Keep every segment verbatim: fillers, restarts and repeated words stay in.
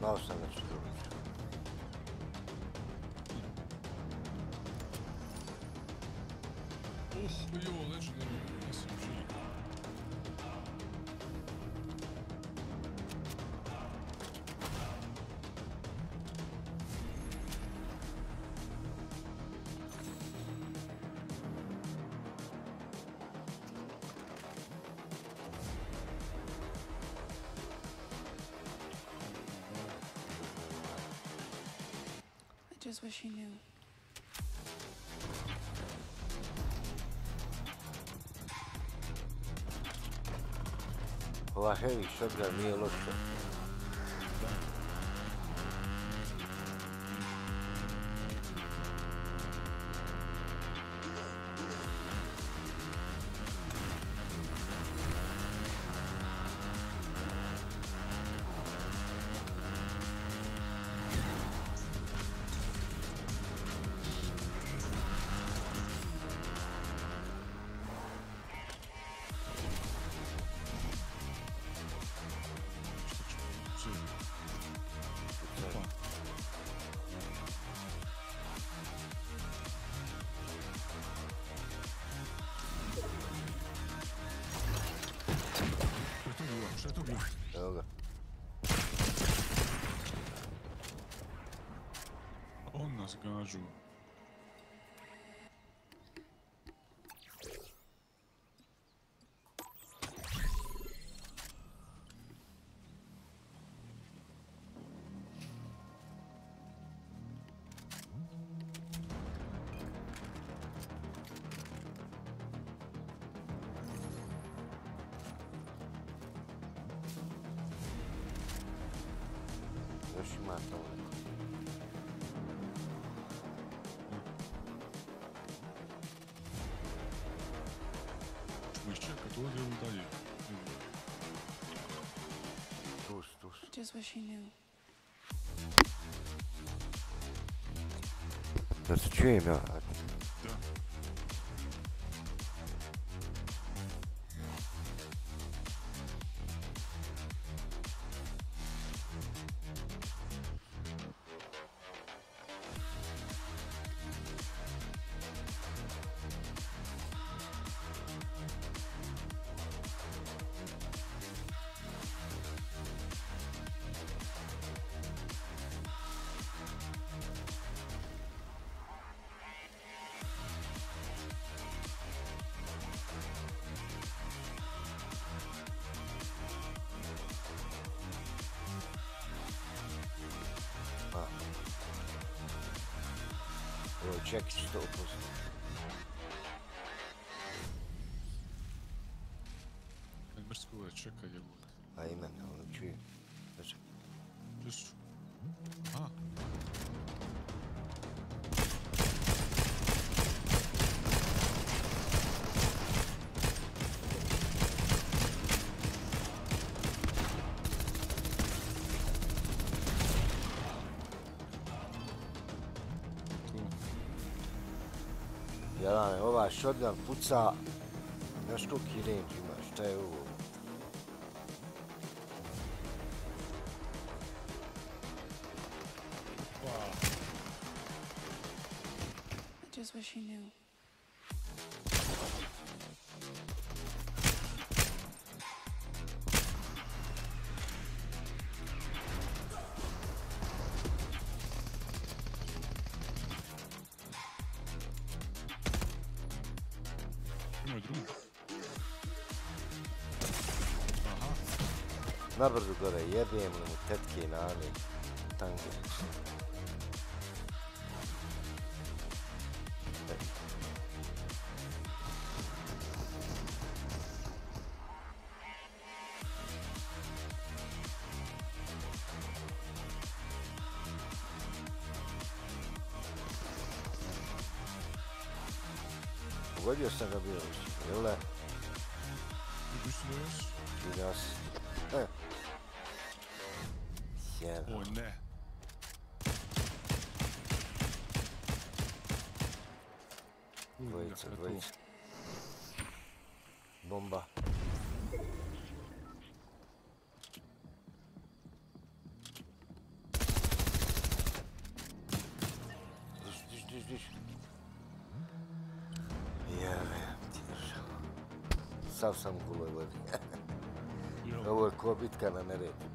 Мало что значит. Ох, его лучше не сучи. I just wish you knew. Well, I hear you should have me a look. Скажу. Just wish you knew. That's a dream, yeah. Check что просто. Альберского чека я вот. А именно, он чует. Даже. Плюс. А. Jelane, ova šodljan puca na što kirenđ ima, šta je ovo? I just wish you knew. Nabrzo gore, jebijem mu tetke na ali tango. Pogodio sam ga bilo, jel ne? Vidio sam. О, не. Двоится, двоится. Бомба. sav sam gulo vodi. Ovo je ko bitka na Neretvi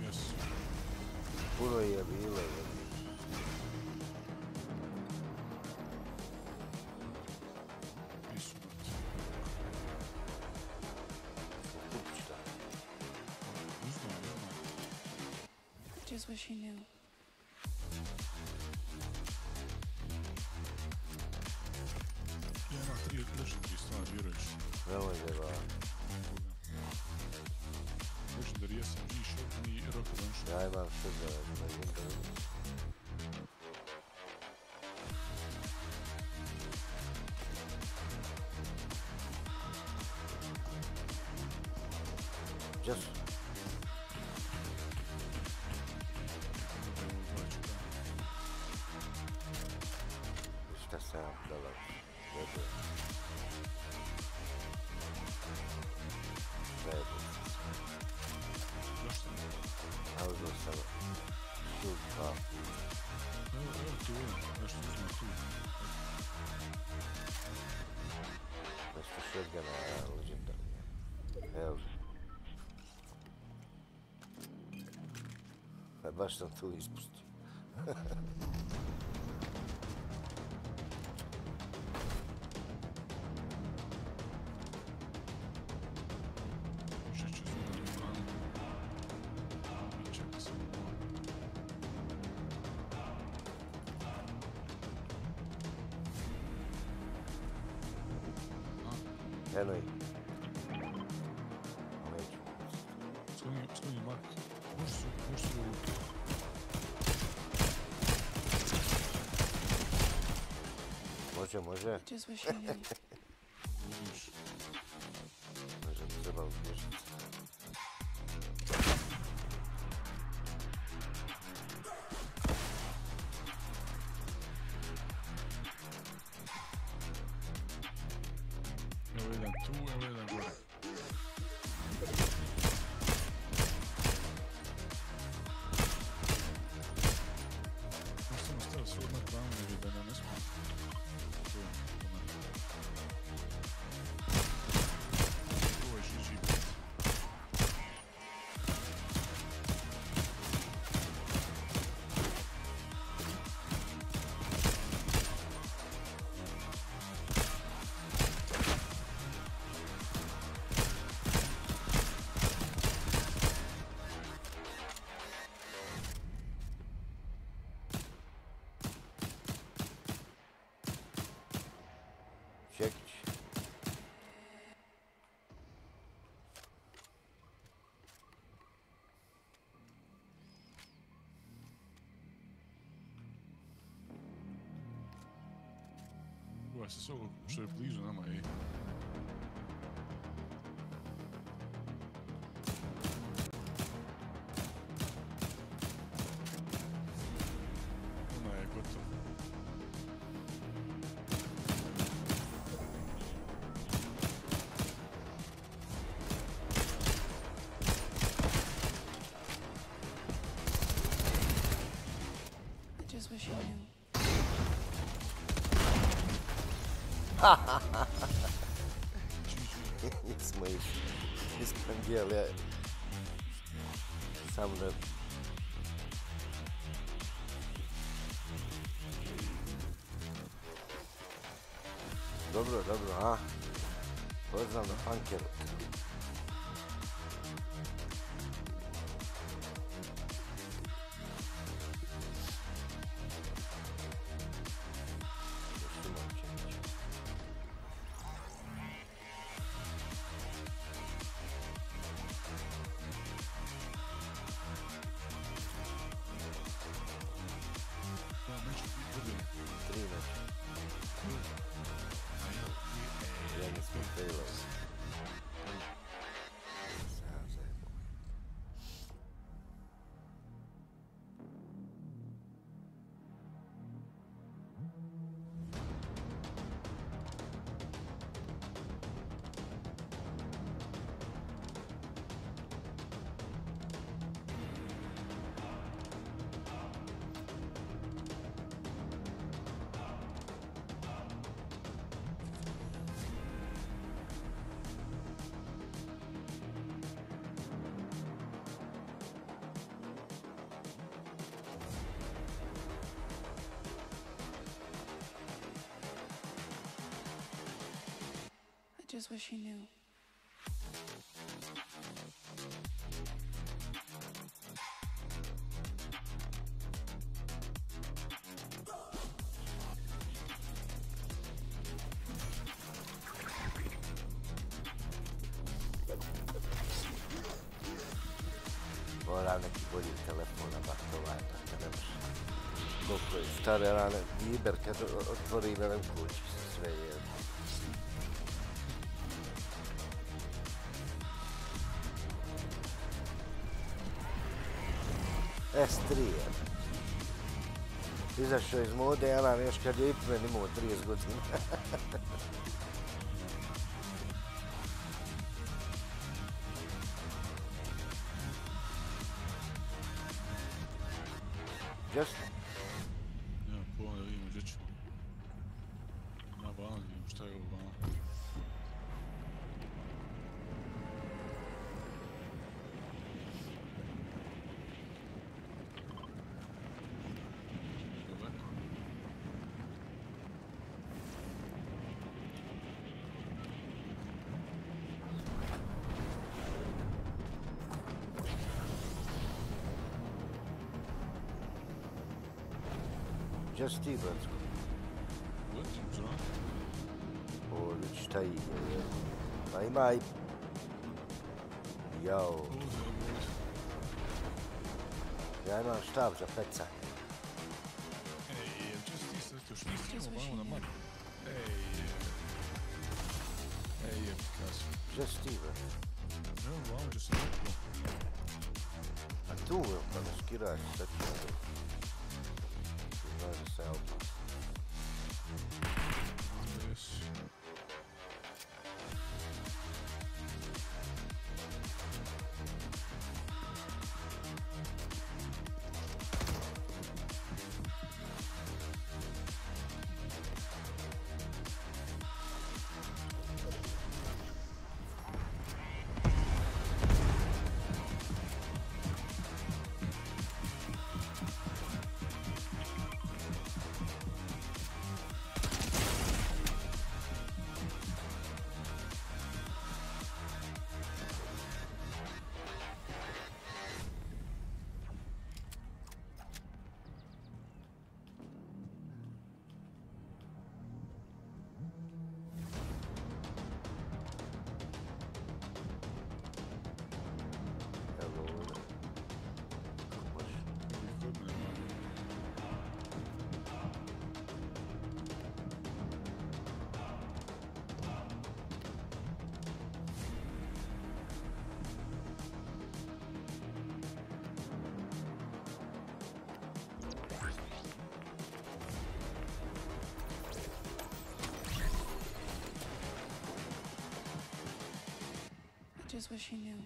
bila. Puno je bilo. Just wish he knew. Just Just baš sam tu ispustio. Eno je. Može, može. Može, treba uzbježiti. Evo jedan tu, evo jedan gore. Možda sam ostao se odmah glavno ili da nam ne smo. Ovo se s ovo što je bližu nama je. Ona je gotovo. I just wish you knew. Hahahaha. Nismo išli. Nisam dijel, ja... Samo da... Dobro, dobro, a? Pozdrav na punkeru. Three. I don't need a... Yeah, let's go play less. just wish he knew. Stare lì perché Torino è un coach si sveglia. Ez trél. tízes mód, de eláráskedő éppen nem volt részgozni. Just Just Stevens. What? Oh, let's try it. Bye bye. Yo. Yeah, no, stop, just pizza. Hey, just this, just this. Hey. Hey, because. Just Stevens. No, wow, just. А ты его там скираешь, так что. Help. This. I just wish he knew.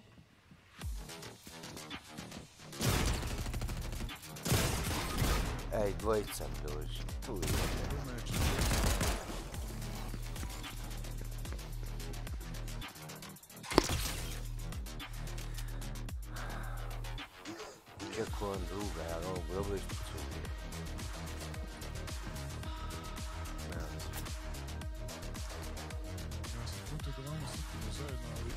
Ej, dvojica dođe, tu je. Čekao on druga, ali on dobro ispucuje. Ja sam konto da vama slikimo zajedno, ali...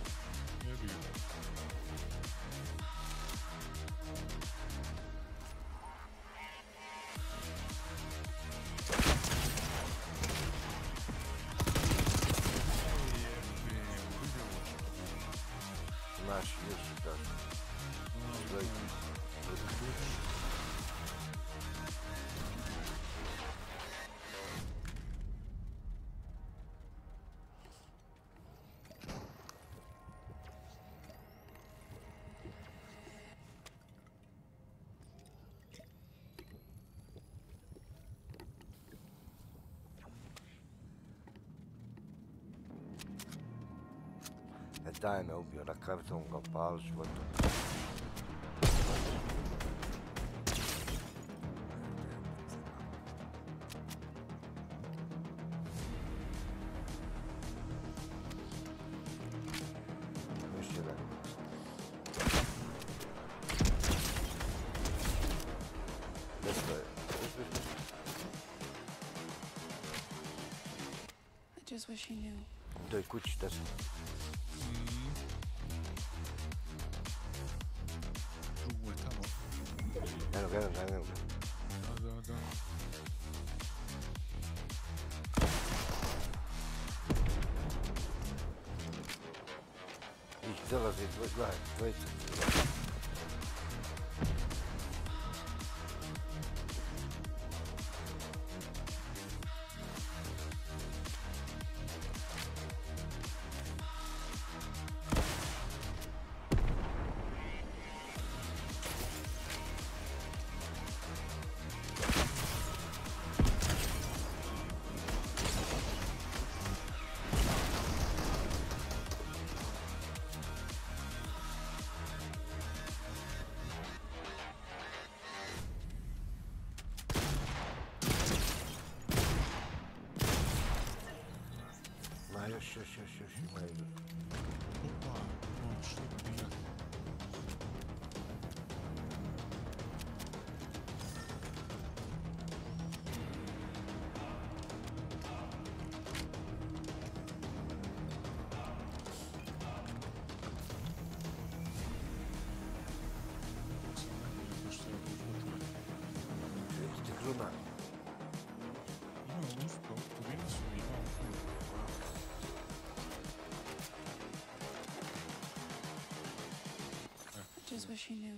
Daj me ubio na karton, ga pal životom. I just wish he knew. Doi kući desno. Drugo je tamo. Eno, gledam ga, eno ga. Da, da, da. Ih, zalazi, gledaj, dvojica. Još, još, još, još, ima idu. Opa, ono što je bilo. Jeste gruna. Ima usko, kubina su imao kubina. Just what she knew.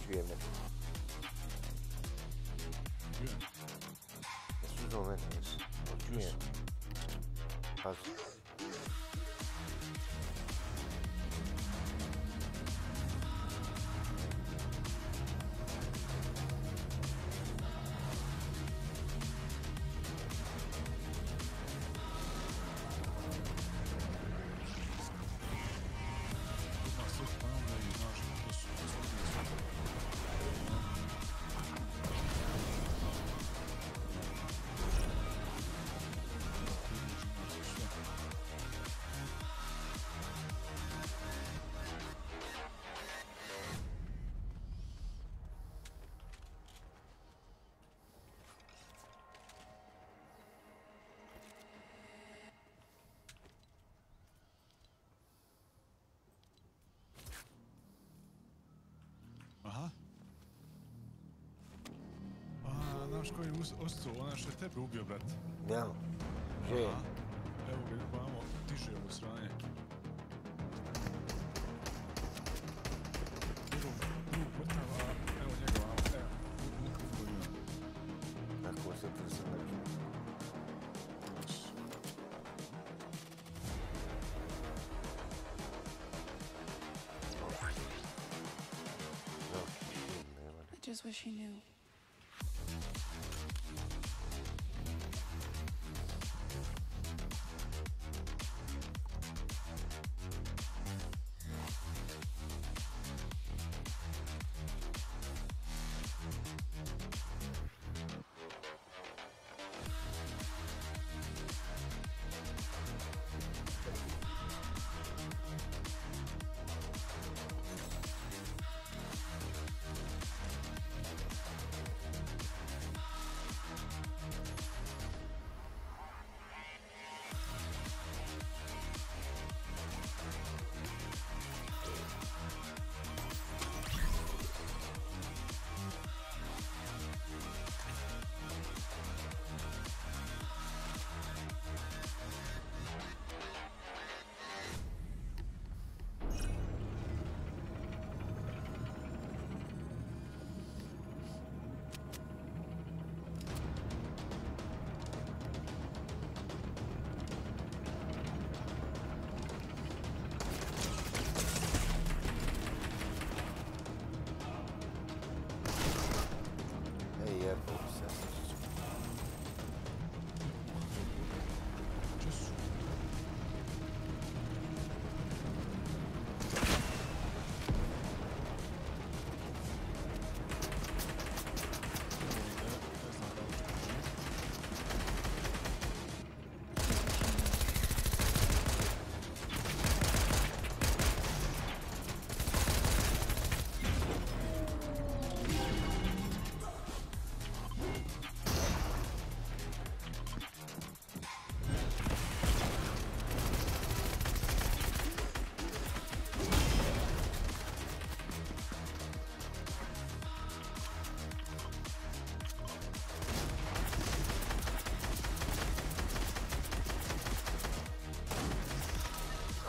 Three minutes. Yeah. That's two minutes. Yeah. Pass. Znaš koji je ostao, onaj što je tebe ubio, brat? Ja, žije. Evo ga, imamo, tiše je u sranje. Evo njega, evo, ukako ima. Tako, osjetio sam nekako. I just wish he knew.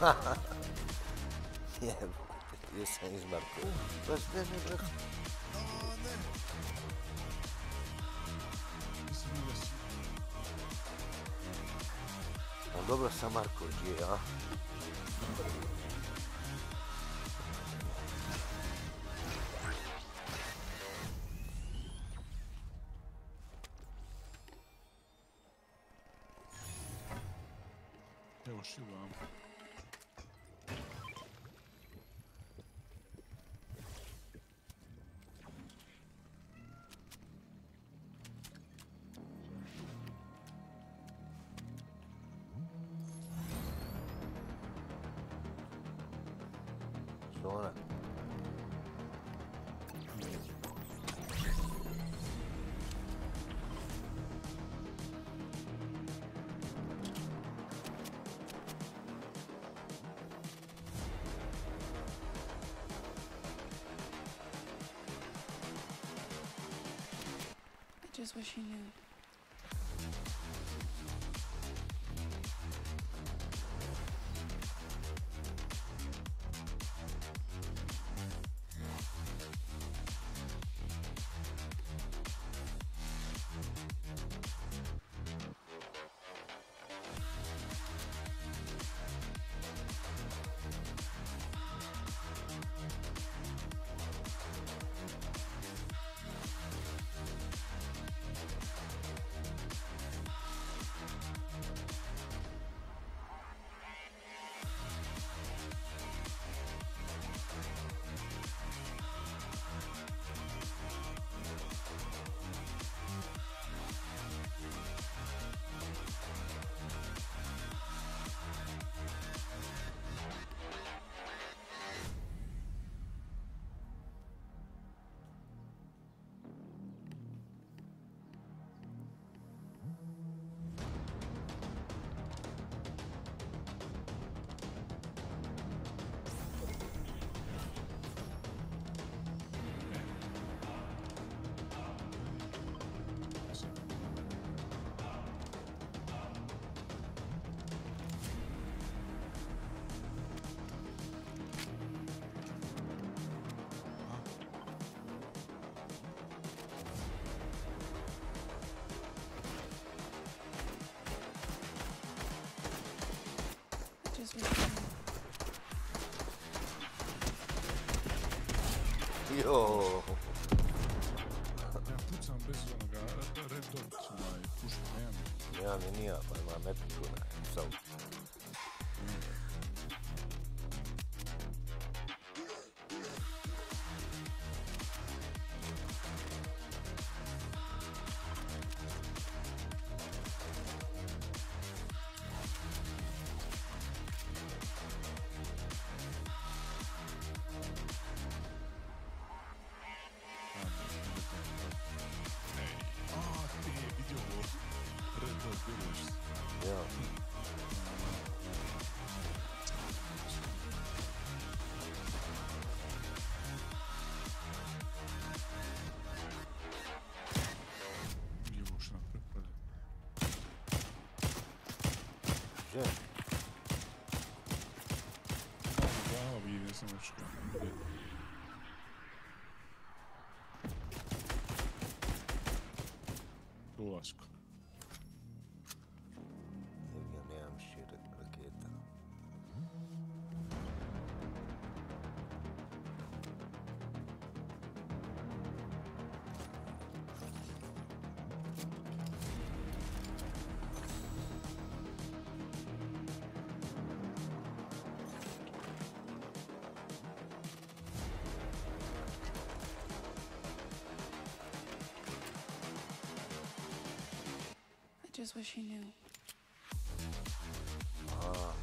Yeah, this thing is marked. Bırak bırak bırak. On dobro sa Marko je, a? Evo šivam. Zona. I just wish he knew. Yo. Pucam bez onoga red dot onaj puška, nemam. Nemam je nija, pa imam epiku onaj, sa učinom. Ulasku. Ja nemam šire raketa. I just wish he knew. Ah.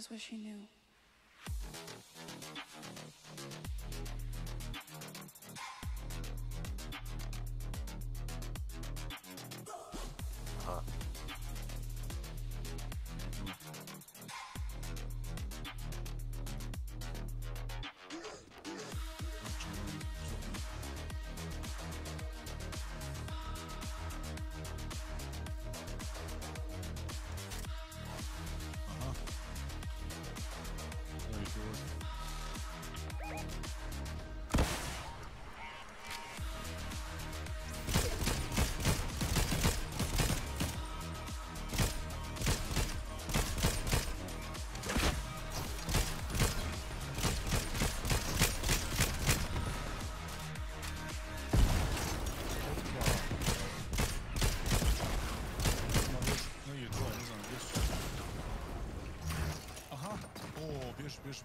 just wish he knew. Huh. Biš,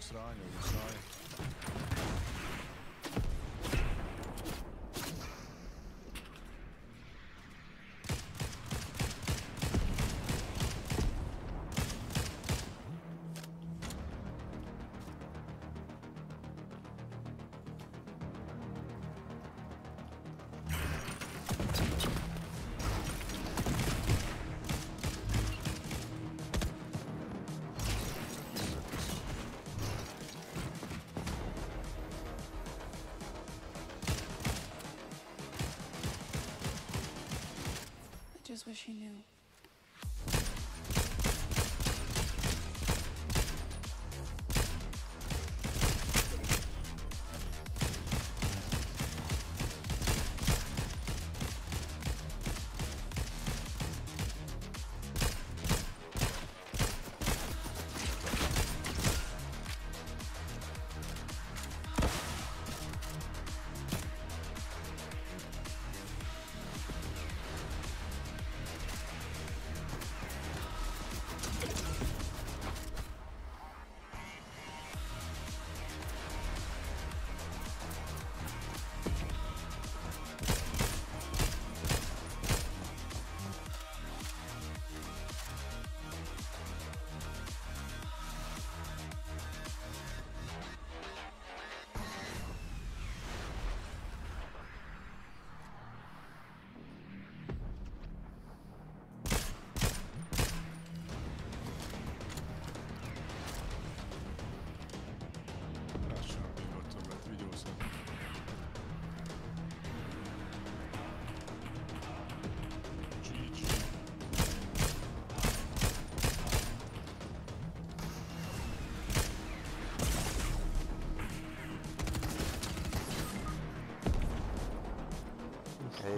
sranje, sranje. I just wish he knew.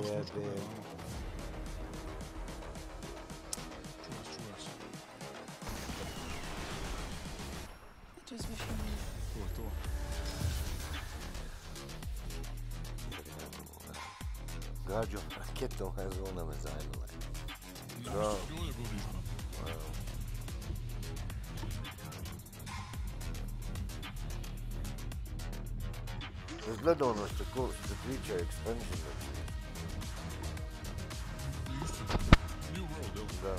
Yeah, dude. Gađo raketom je zona me zajednila. Bravo. Izgleda ono što se tiče expansion. Да.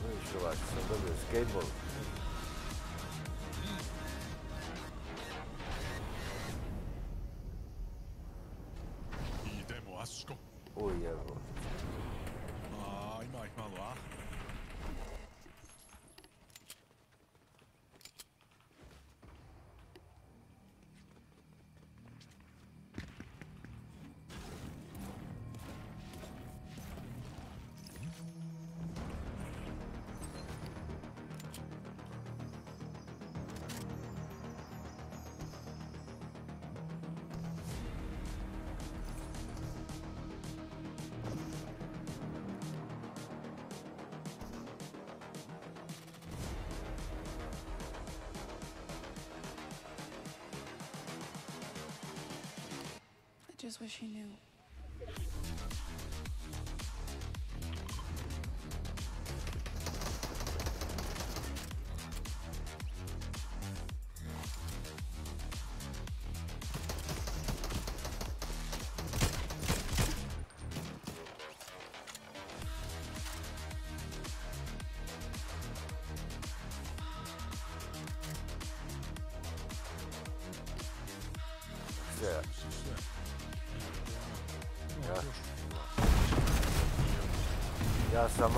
Ну еще лак, собой скейтбол. I just wish he knew. Da sam...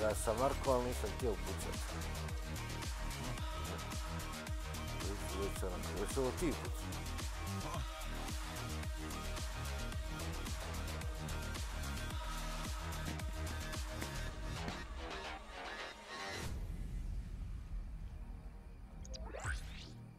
Da sam Marko, ali nisam htio upucati. Već ovo ti upucati.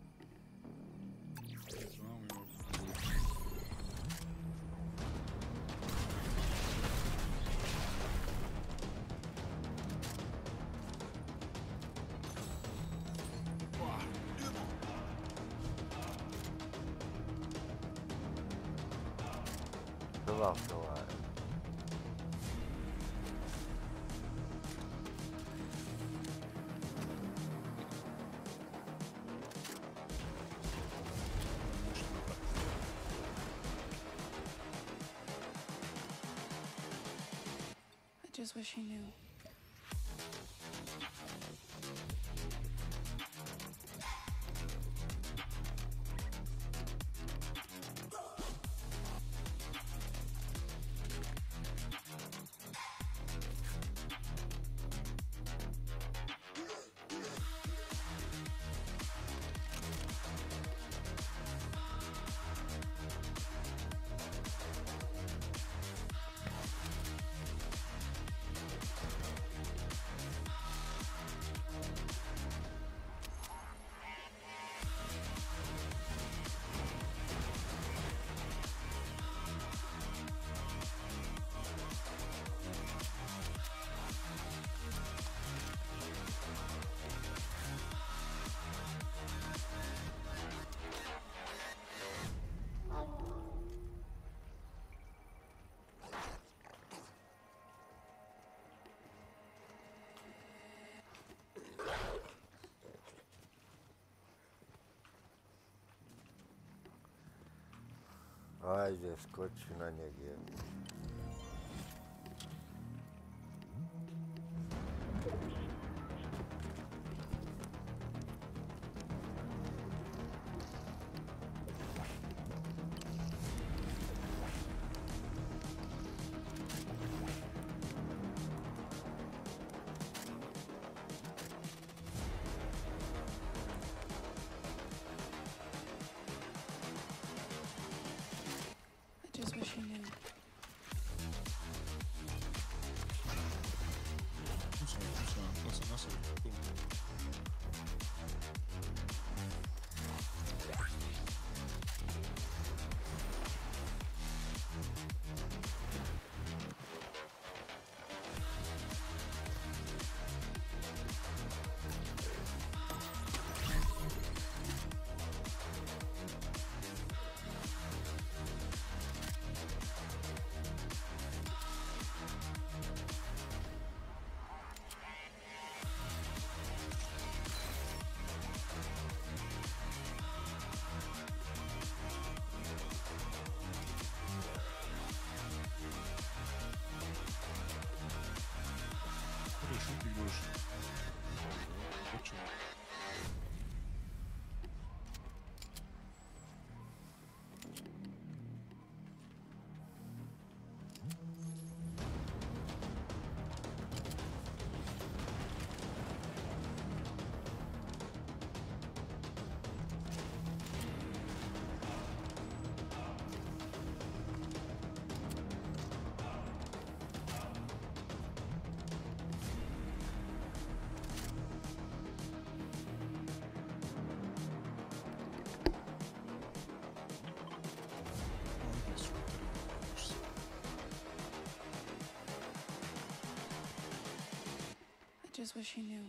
I just wish he knew. Ajde, skoči na njega. I just wish he knew.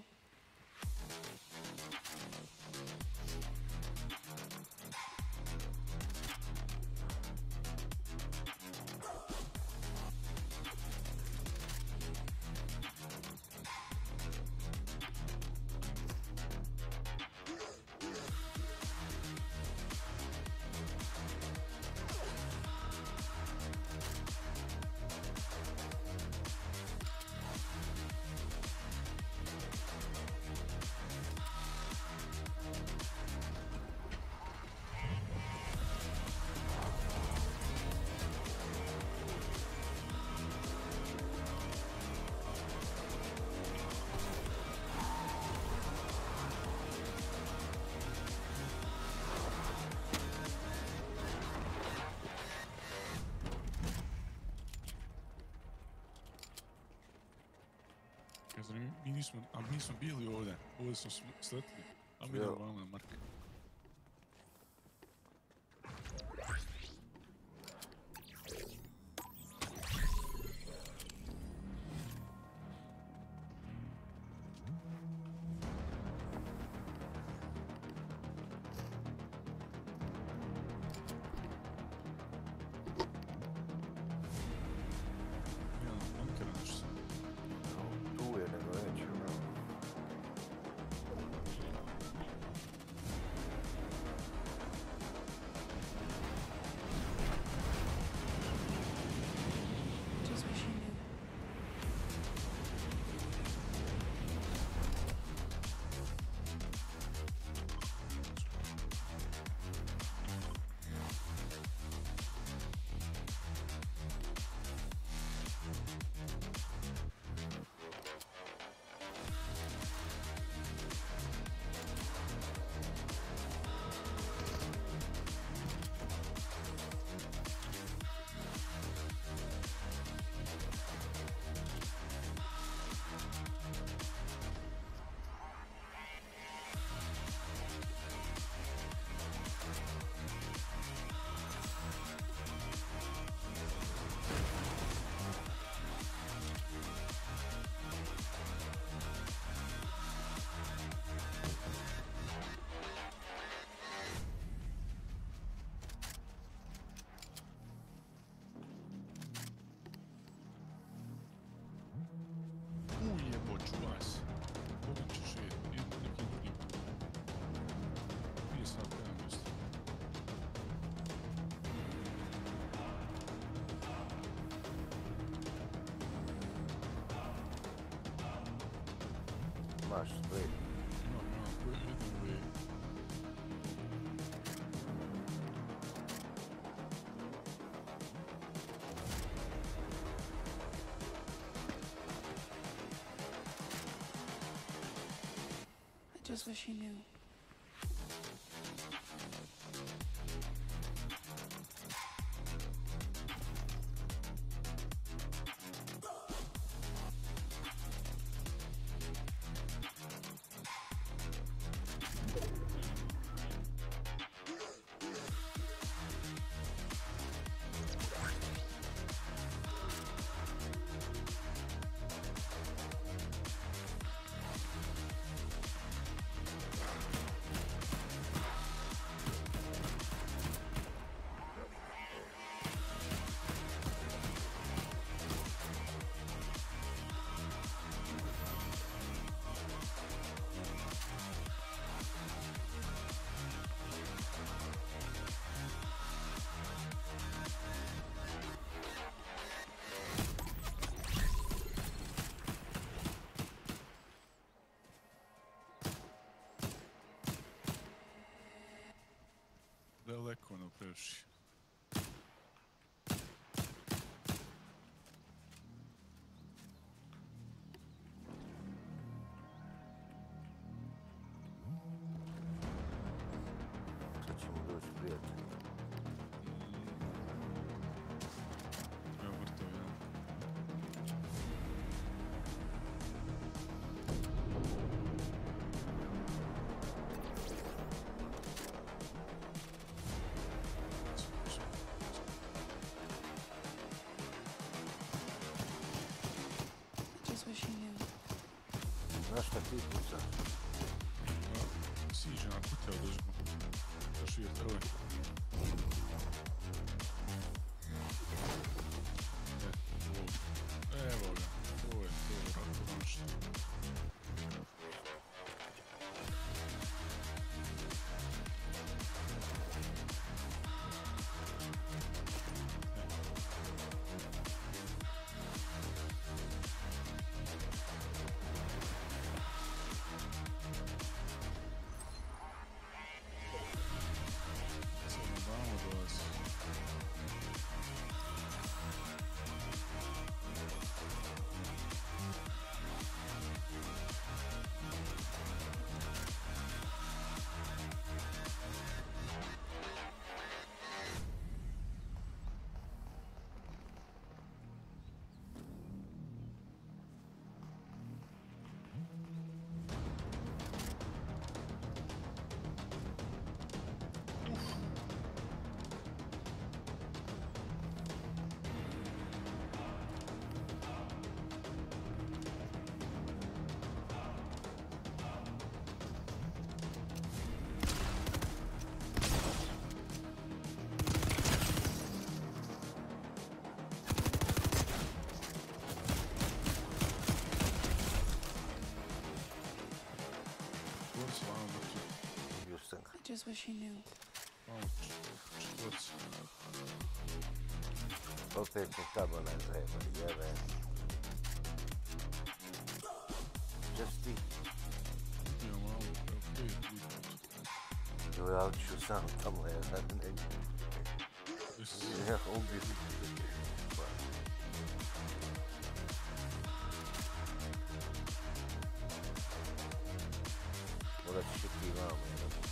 nismo, ali nismo bili ovdje. Ovdje smo sletili. A mi je normalna marka. Masz tutaj. No, no, no, no. I just wish he knew. Далеко ono previše. Sad ćemo doći prijatelji. Evo vrtao jedan. Znaš šta ti puca? Siđe na kuteo držimo. Još uvijek trve. Evo ga, ovo je dobro našto. Vamos, I just wish he knew. Potevo stavano in rete, vabbè. Giusti. Doveva uscire Sant'Amore, non è ovvio. That's fifty rounds.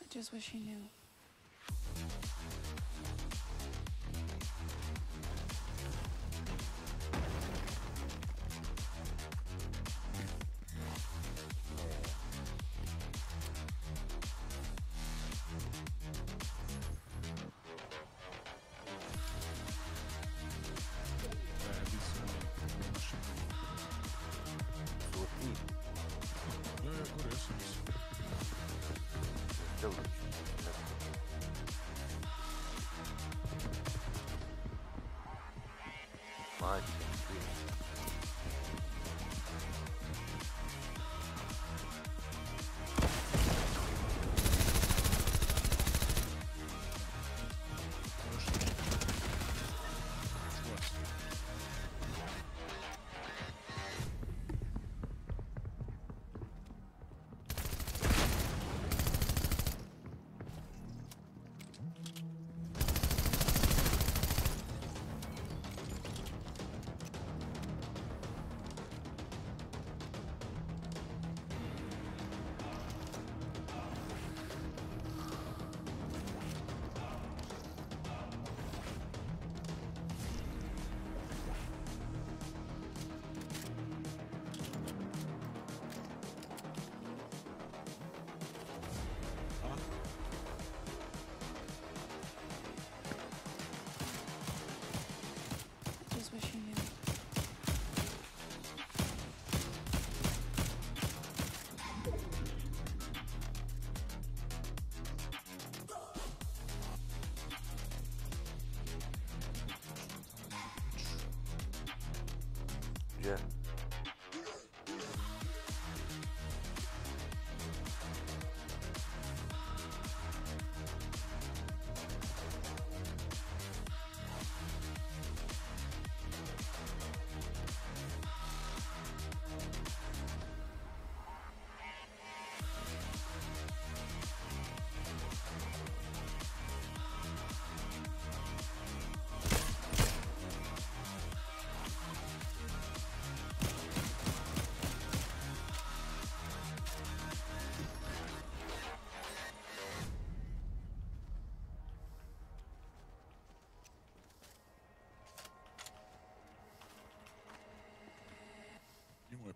I just wish he knew. Yeah.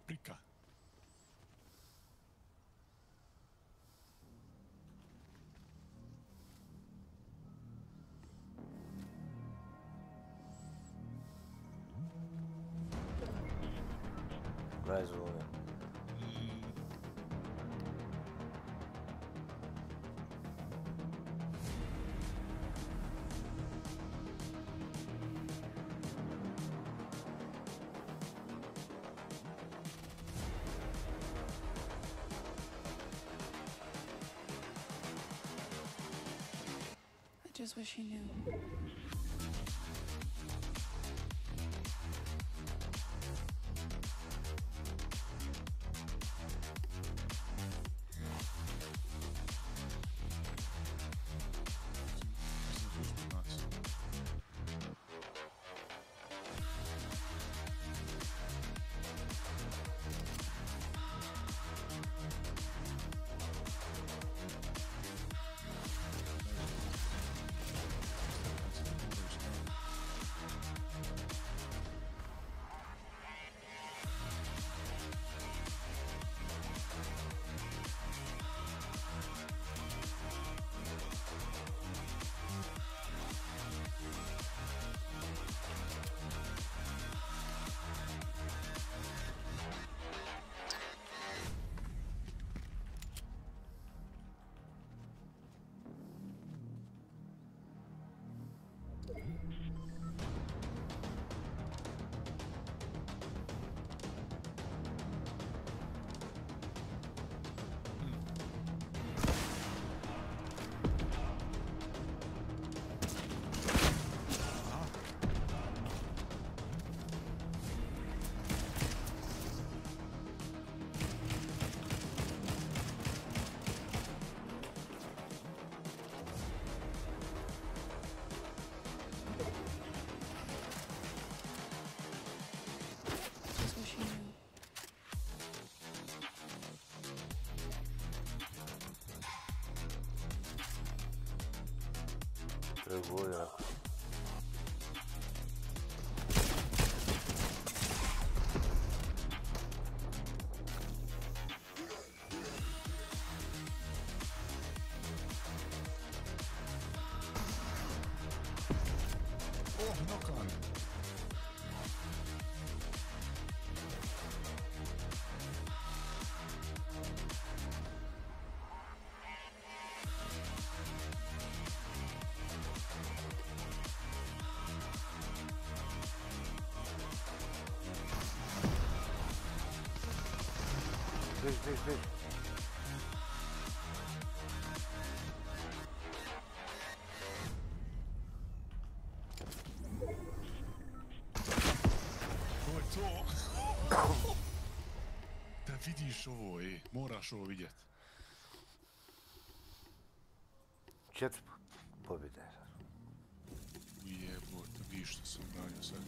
Прика. Разумно. I Just wish he knew. Boy, yeah. Oh, knock on. Здесь, здесь, здесь. Da vidiš ovo, ej, moraš ovo vidjet. Četiri pobjede. Ujebote, vidiš što sam radio sad.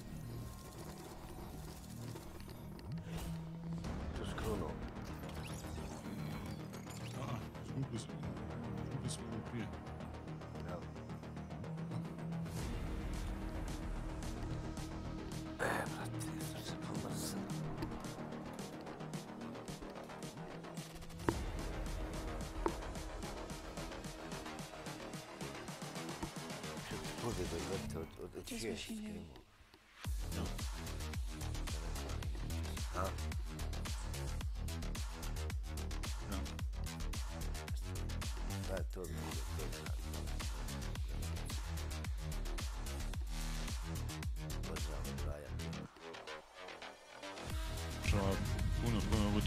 To skrono. Zgubili smo, zgubili smo ovo prije. Jel? E, brate, sam se pomrzao. Što ti pobjeda, brate, od čije skrimu? Ha? I told you that puno, puno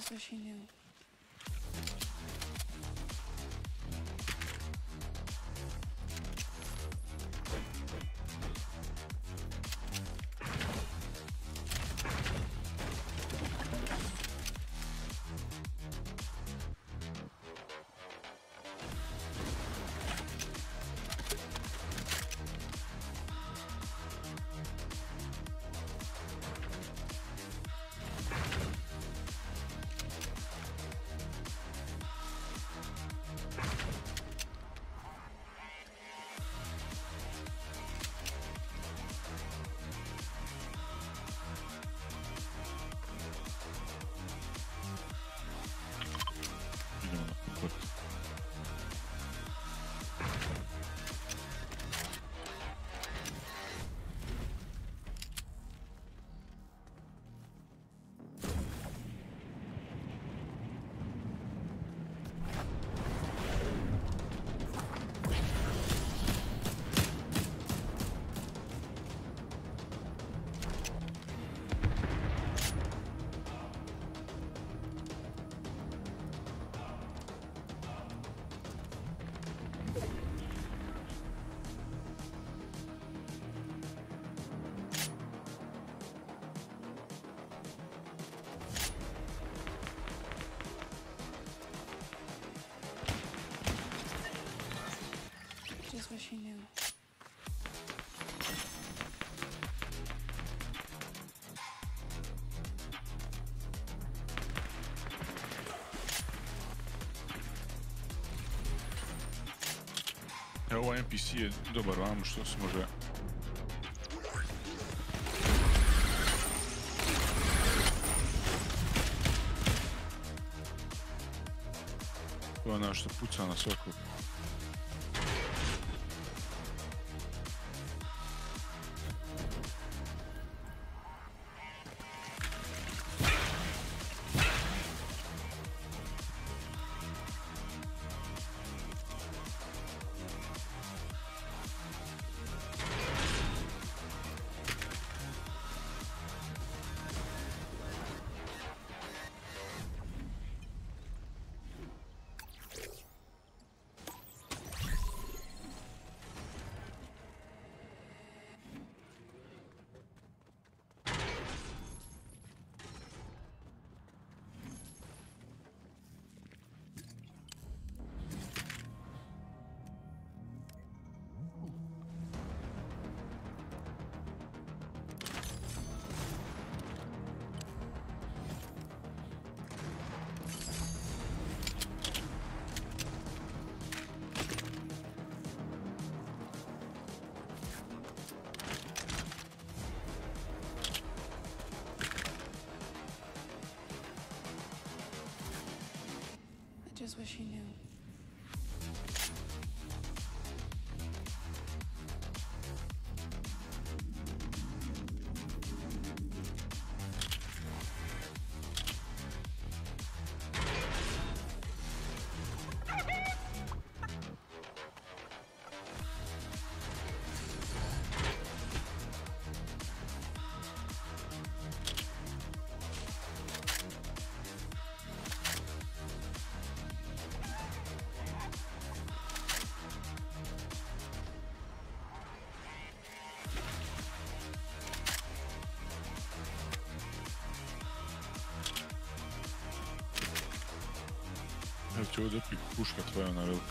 That's what she knew. That's what she knew. Evo, N P C je dobar vamo što se može... To je ono što puca na svaku. Just what she knew. Ti ovdje puška tvoja ona velika.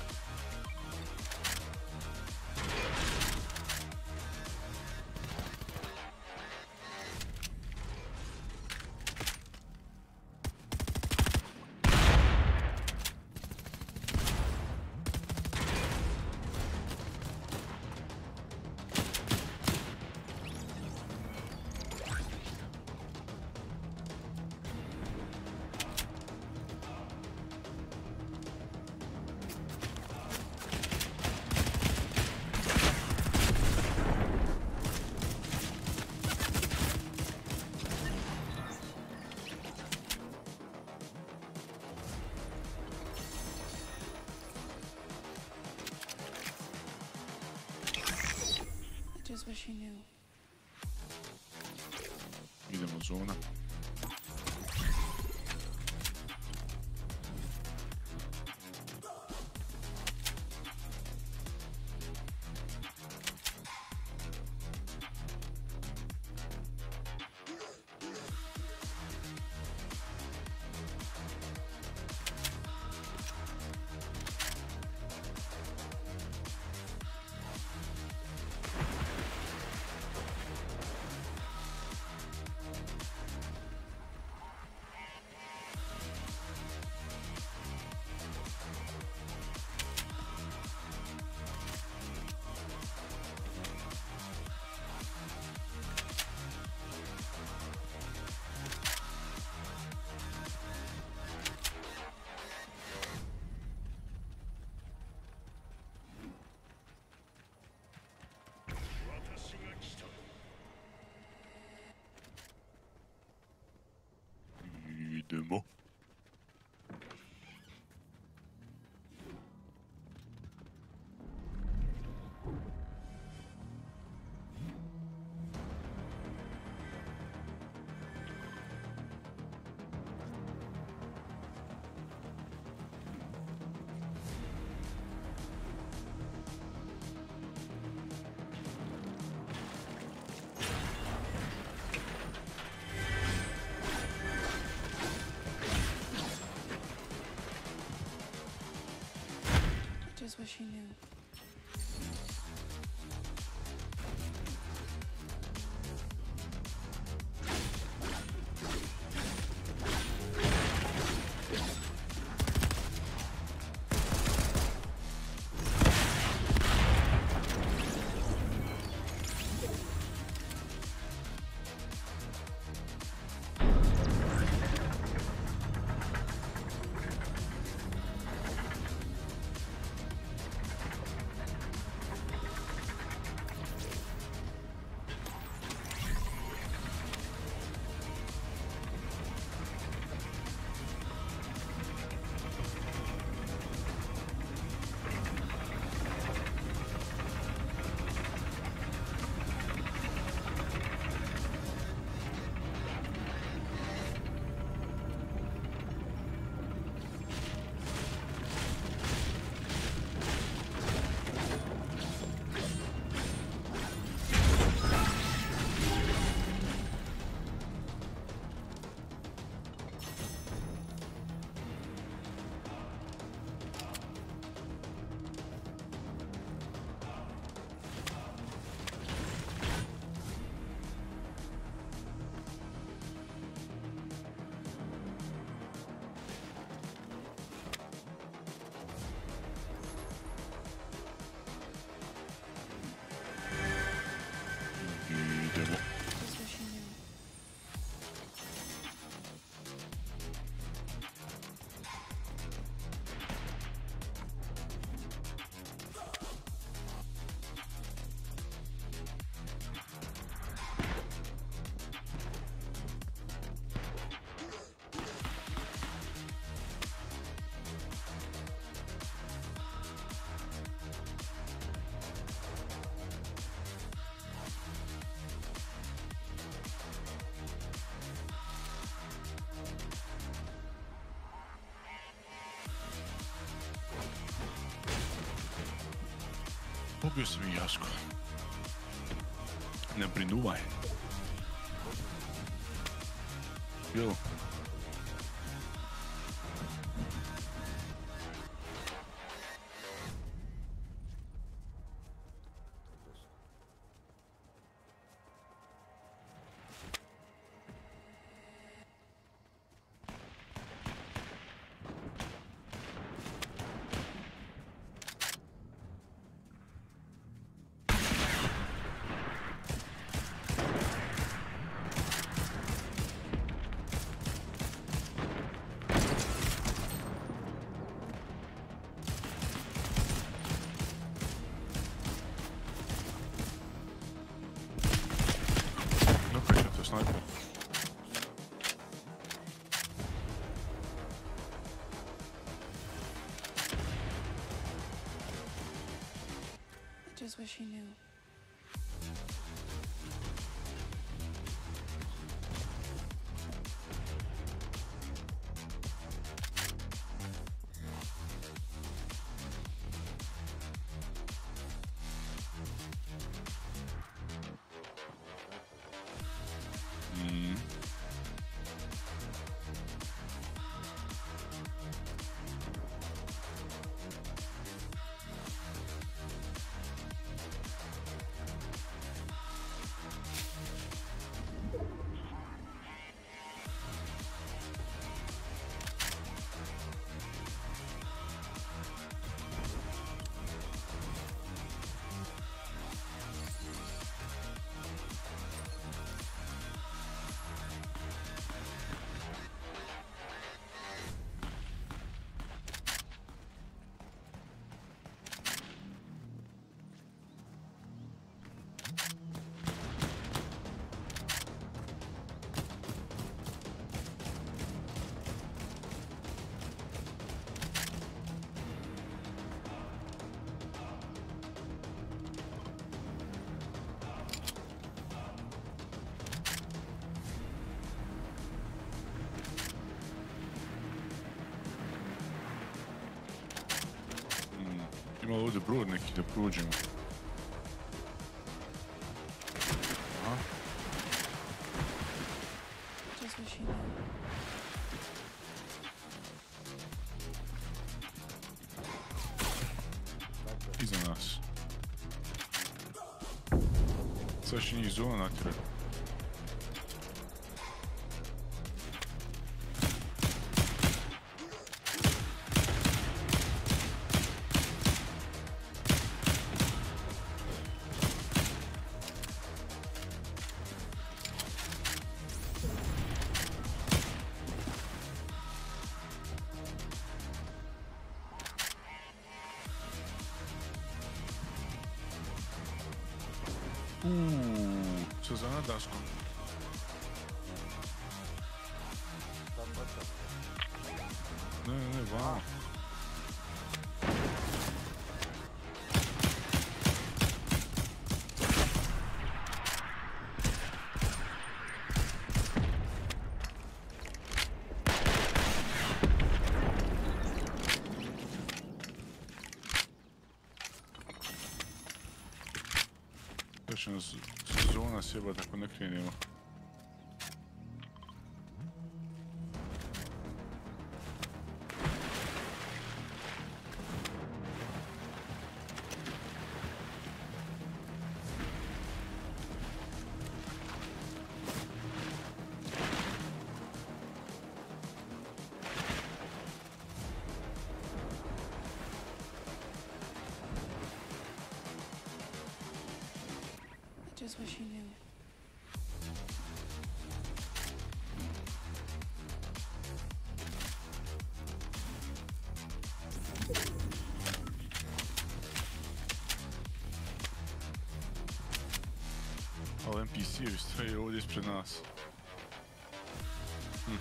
Just what she knew. Idemo zona. what she knew. Mogu sam i Jasko. Ne prinuvaj. Jo. Just wish she knew. Ima ovdje brod neki da prođemo. нас. Це ще не зона накрила. Uuuu, co za nadaszką. No, no, wow. Точно, зона себе так не кренила. Just what she knew. All N P Cs stoje ovdje ispred nas. Hm.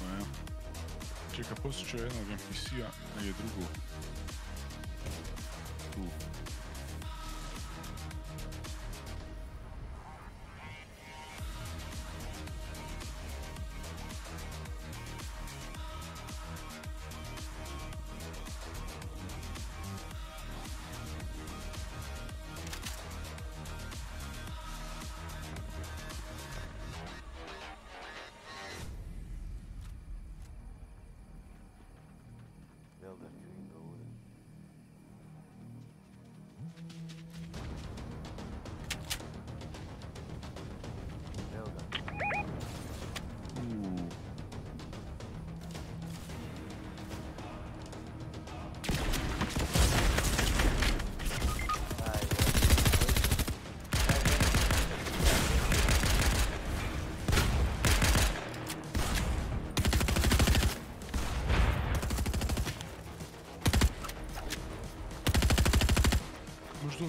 No, čeka, poslučio je jednog N P C-a, a je drugo.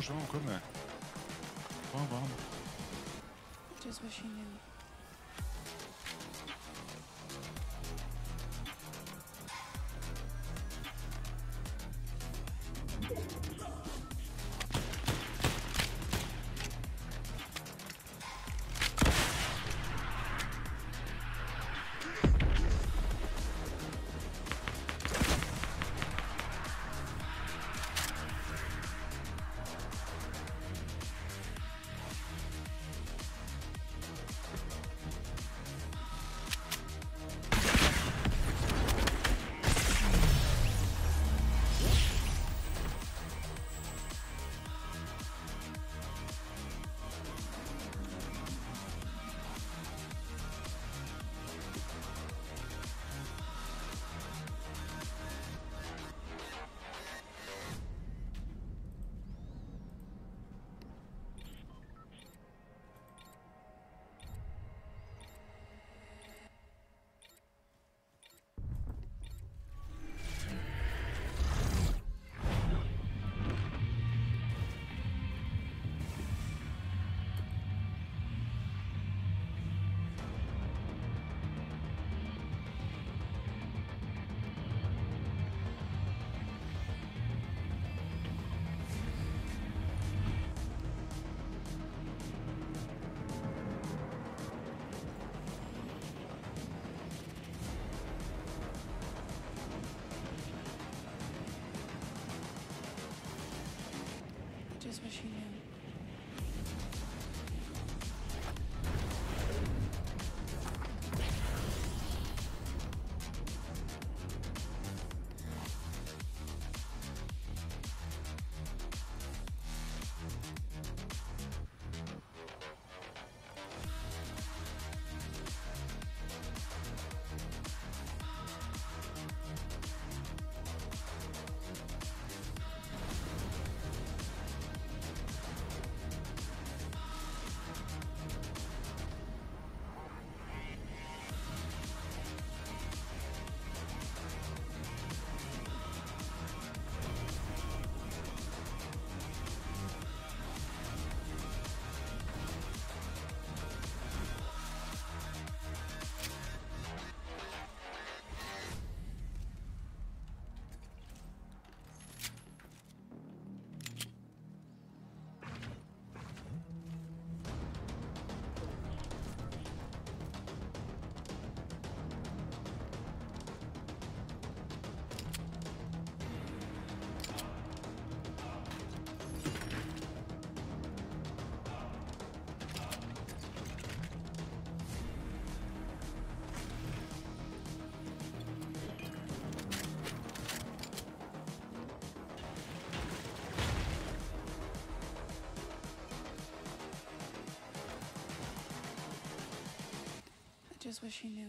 Что он кормит? Вам, вам. Сейчас вообще не. What she knew. just wish he knew.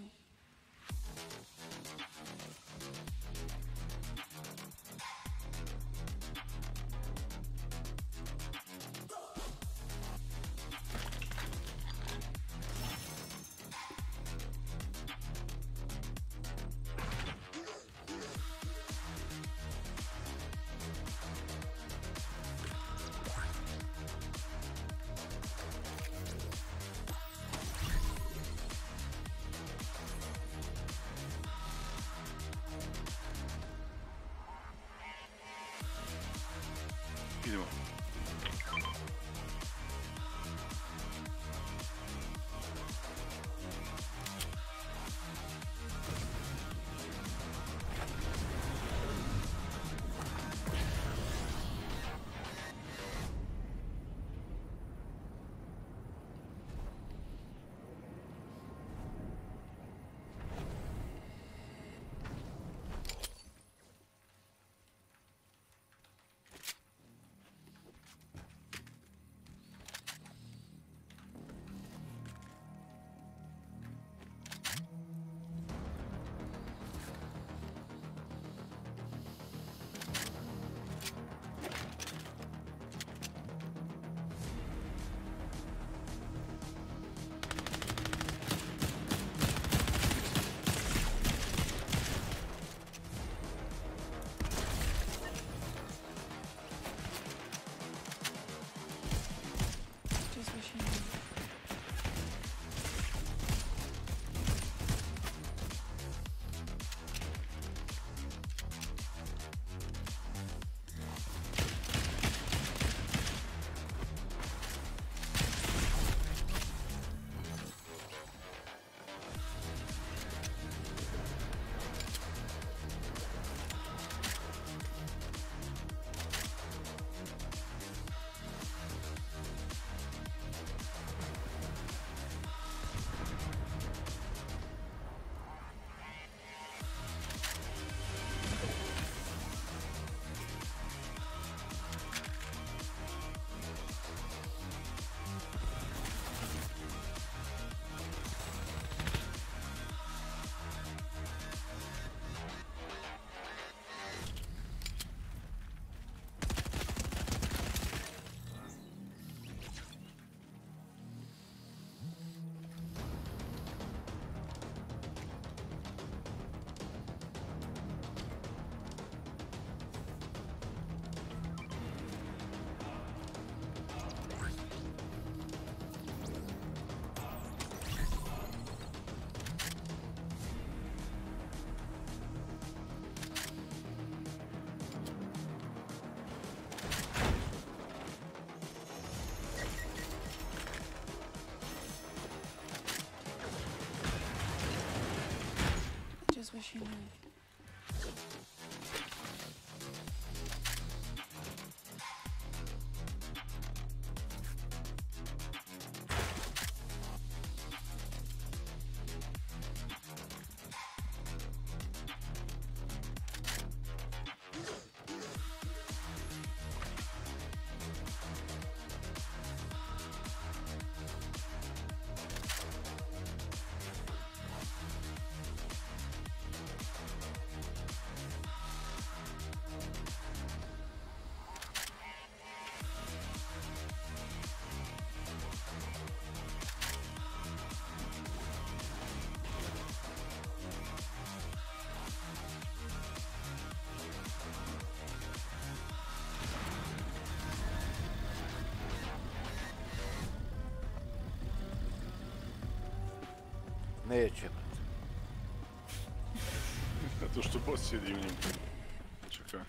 Wish you knew. Не чекать. То, что босс сидит в нем. Чека.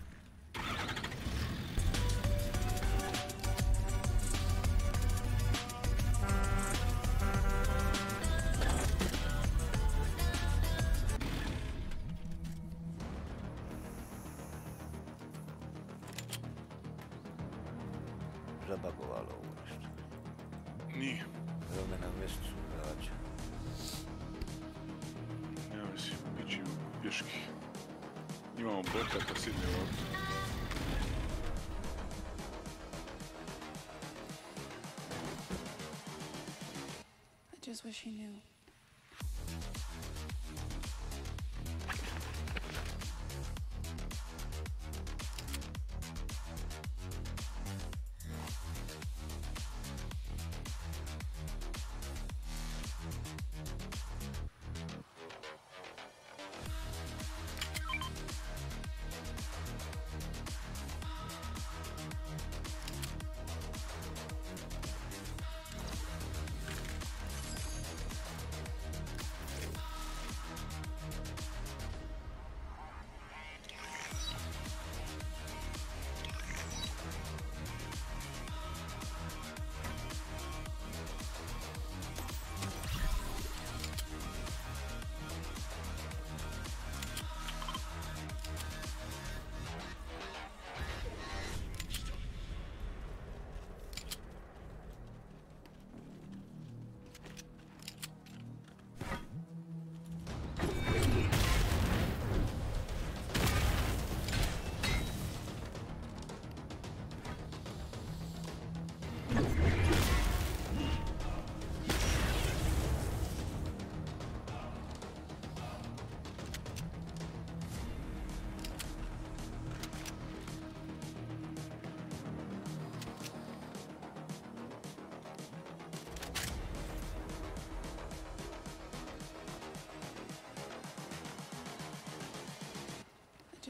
Zabagowało jeszcze. Nie. Robię nam jeszcze słuchać. Bićim pješki. Imamo bota, pasivni auto. I just wish he knew.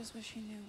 just wish he knew.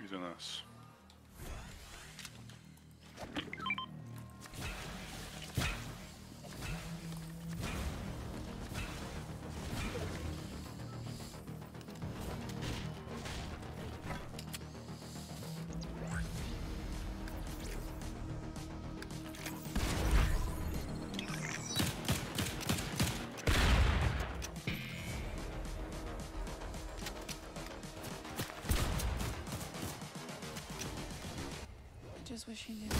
He's on us. Just wish he knew.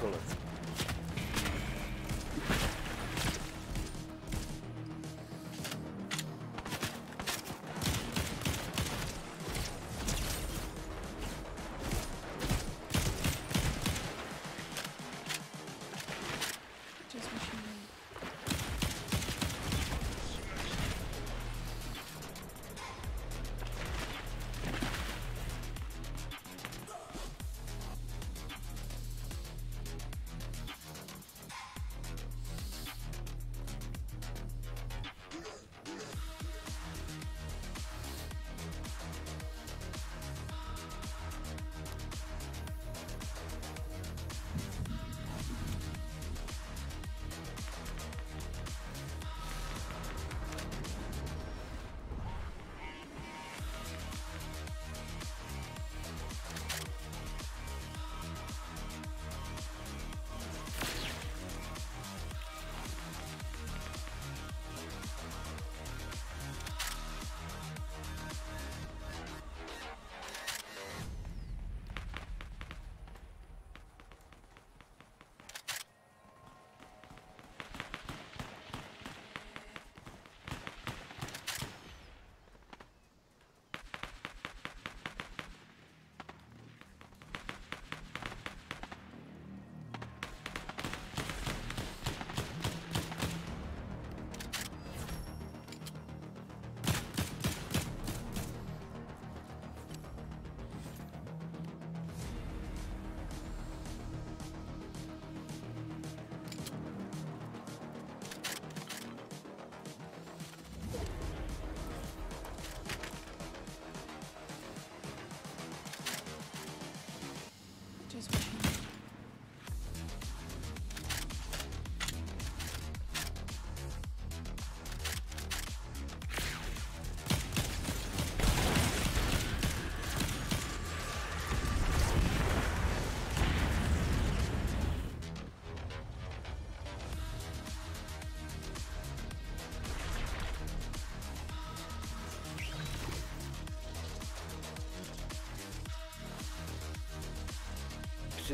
Colors.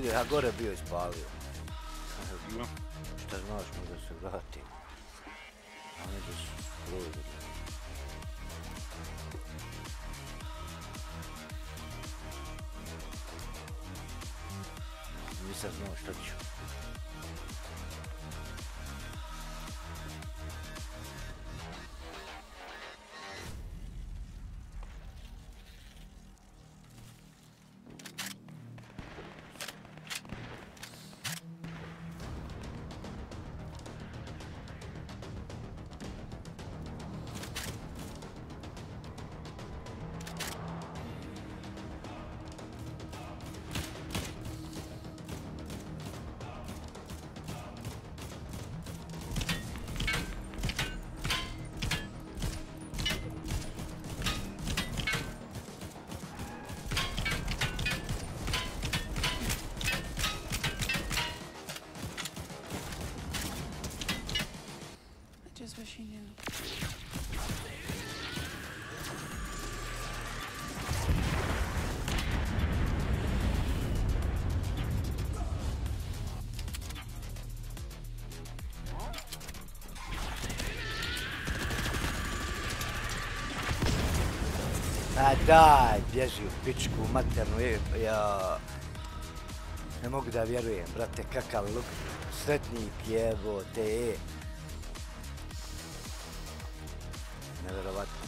vidio, ja gore bio ispalio. Šta znaš, možda se vratim. A neđe su proizvod. Nisam znao šta ću. A daj, bježi u pičku, u maternu, ja... Ne mogu da vjerujem, brate, kakav luk, sretni pjevo, te je. Nevjerovatno.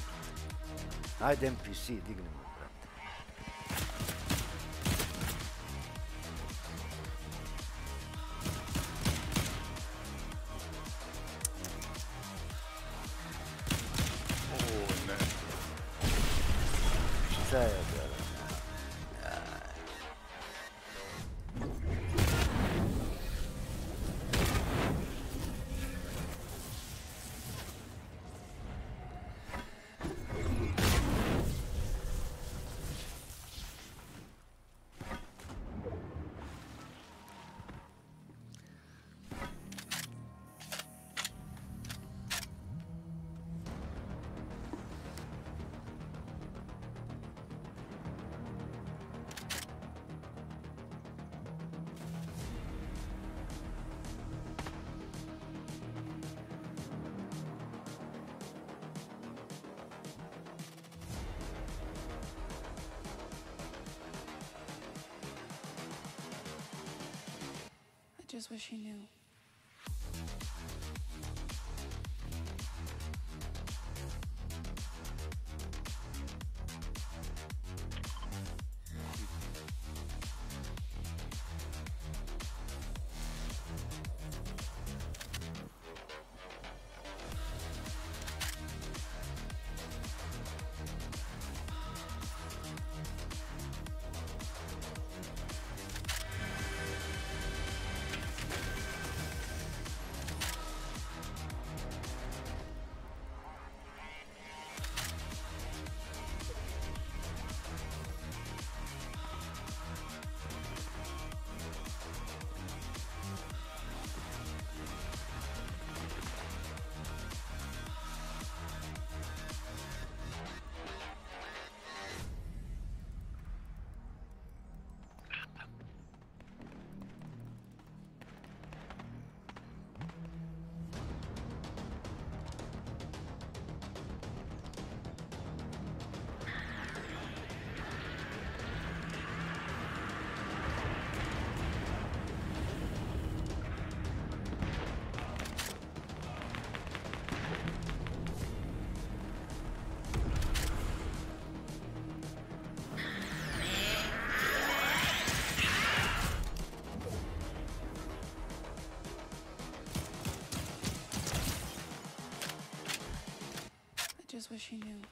Ajde N P C, dignemo, brate. O ne. Šta je, brate? I just wish he knew. I wish he knew.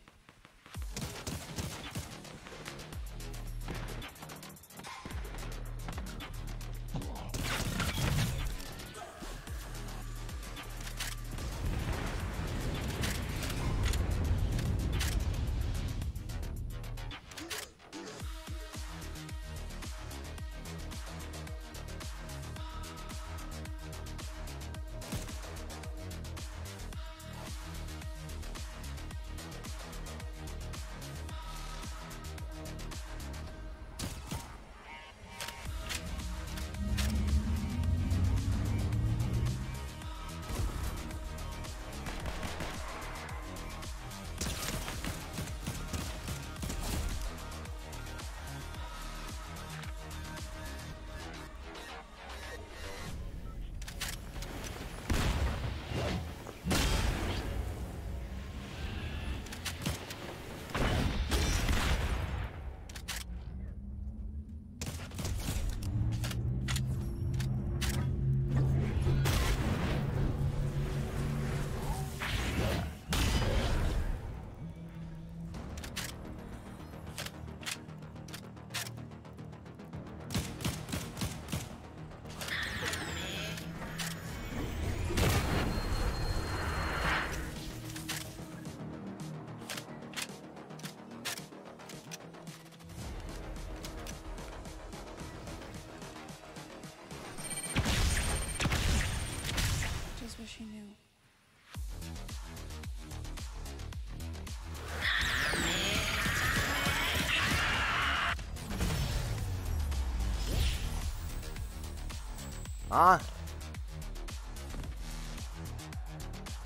A?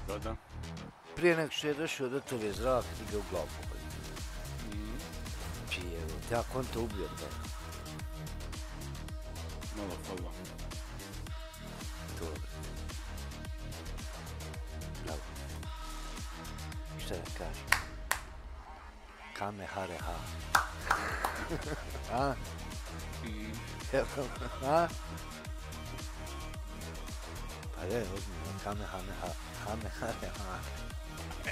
Da, da. Prije nek što je došao do tebe zrak, ti ga u glavu pogodio. Pijevo, te ako on te ubio te. Malo hvala. Dobro. Dobro. Šta da kažem? Kame hareha. A? A? Pa je, odmah, kame hareha. Kame hareha.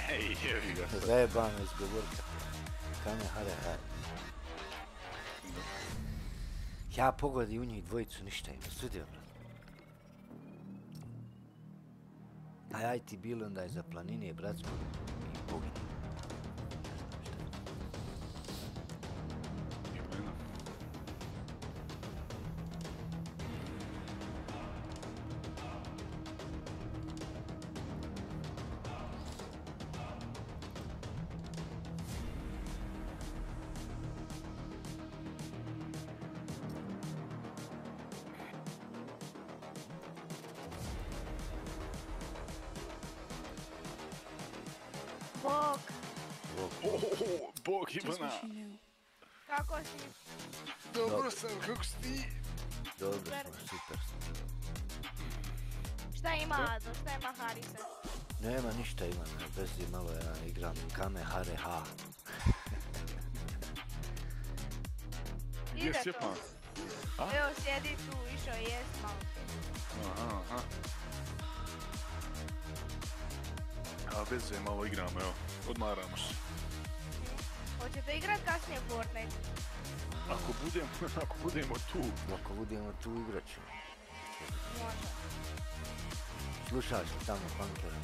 Ej, jevi ga. Zajebana izgovorka. Kame hareha. Ja pogodi u njih dvojicu, ništa ima, studio. A ja i ti bilo onda je za planinije, bratsko, i poginu. Kako si? Dobro sam, kako si ti? Dobro sam, super. Šta ima Ado, šta ima Harisa? Nema ništa ima, bez di malo ja igram Kamehameha. Gdje si pa? Evo sjedi tu, išao jest malo. Aha, aha. A bez di malo igram, evo, odmaramo se. Hoćete igrat kasnije Fortnite? Ako budemo tu. Ako budemo tu igrat ćemo. Možda. Slušavaš li tamo Punkera?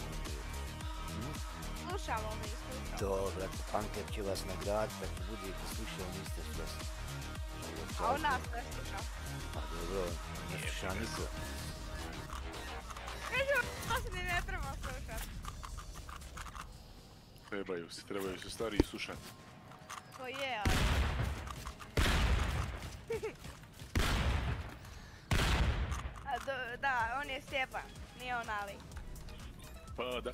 Slušamo mi, slušamo. Dobro, ako Punker će vas nagradit, ako budete slušali, niste svjesni. A on nas ne sluša. Pa dobro, ne sluša niko. Kažu, osni ne treba slušat. Trebaju se, trebaju se stariji slušat. To je, ali... Da, on je Stjepan, nije on Ali. Pa da.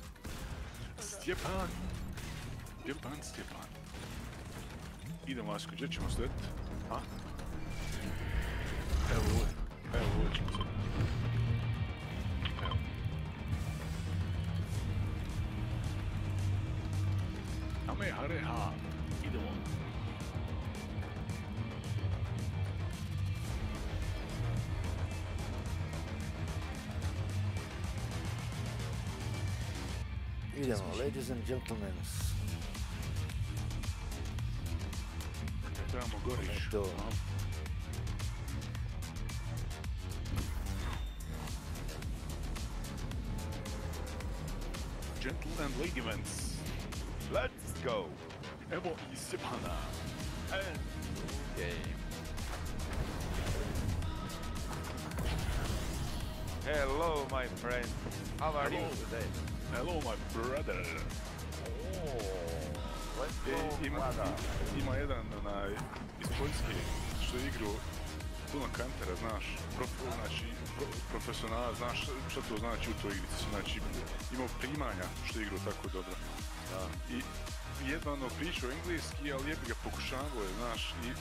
Stjepan! Stjepan, Stjepan. Idemo Asko, gdje ćemo sletiti? A? Evo ovo, evo ovo ćemo sletiti. Kame hareha, idemo. Idemo, ladies and gentlemen. Trebamo goriš. Gentlemen, ladies. Let's go! Evo i Stjepana! And... game! Hello my friend! How are Hello. you today? Hello my brother! Oh, let's go, ima, brother! Ima jedan onaj iz Poljske što je igru puno kantera, znaš, prof, znači, pro, profesionala, znaš što to znači u toj igrici, znači imao primanja što je igru tako dobro. I jedno ono pričao engleski, ali jebi ga pokušavao je, znaš, i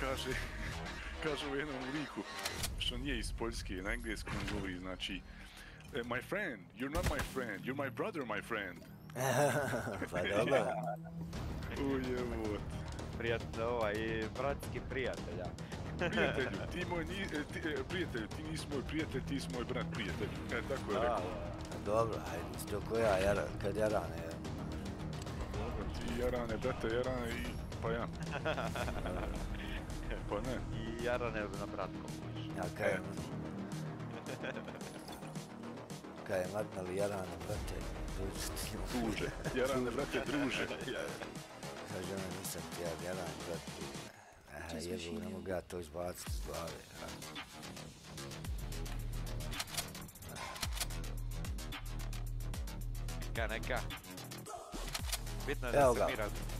kaže, kaže u jednom liku, što nije iz Poljske, na engleskom govori, znači my friend, you're not my friend, you're my brother, my friend. Pa dobro. Ujevot. Prijatelj, ovaj, bratski prijatelja. Prijatelju, ti moj, prijatelju, ti nisi moj prijatelj, ti si moj brat prijatelj. E, tako je rekao. Dobro, hajde, isto ko ja, kad ja rane, i jarane, brate, jarane i pa ja. Pa ne. I jarane na bratko. Ja kajem. Kajem, adnali jarane, brate, druže. Jarane, brate, druže. Kaže ono, nisam ti ja, jarane, brate. Jebu, ne mogu ja to izbaciti s glave. Neka, neka. Evo ga,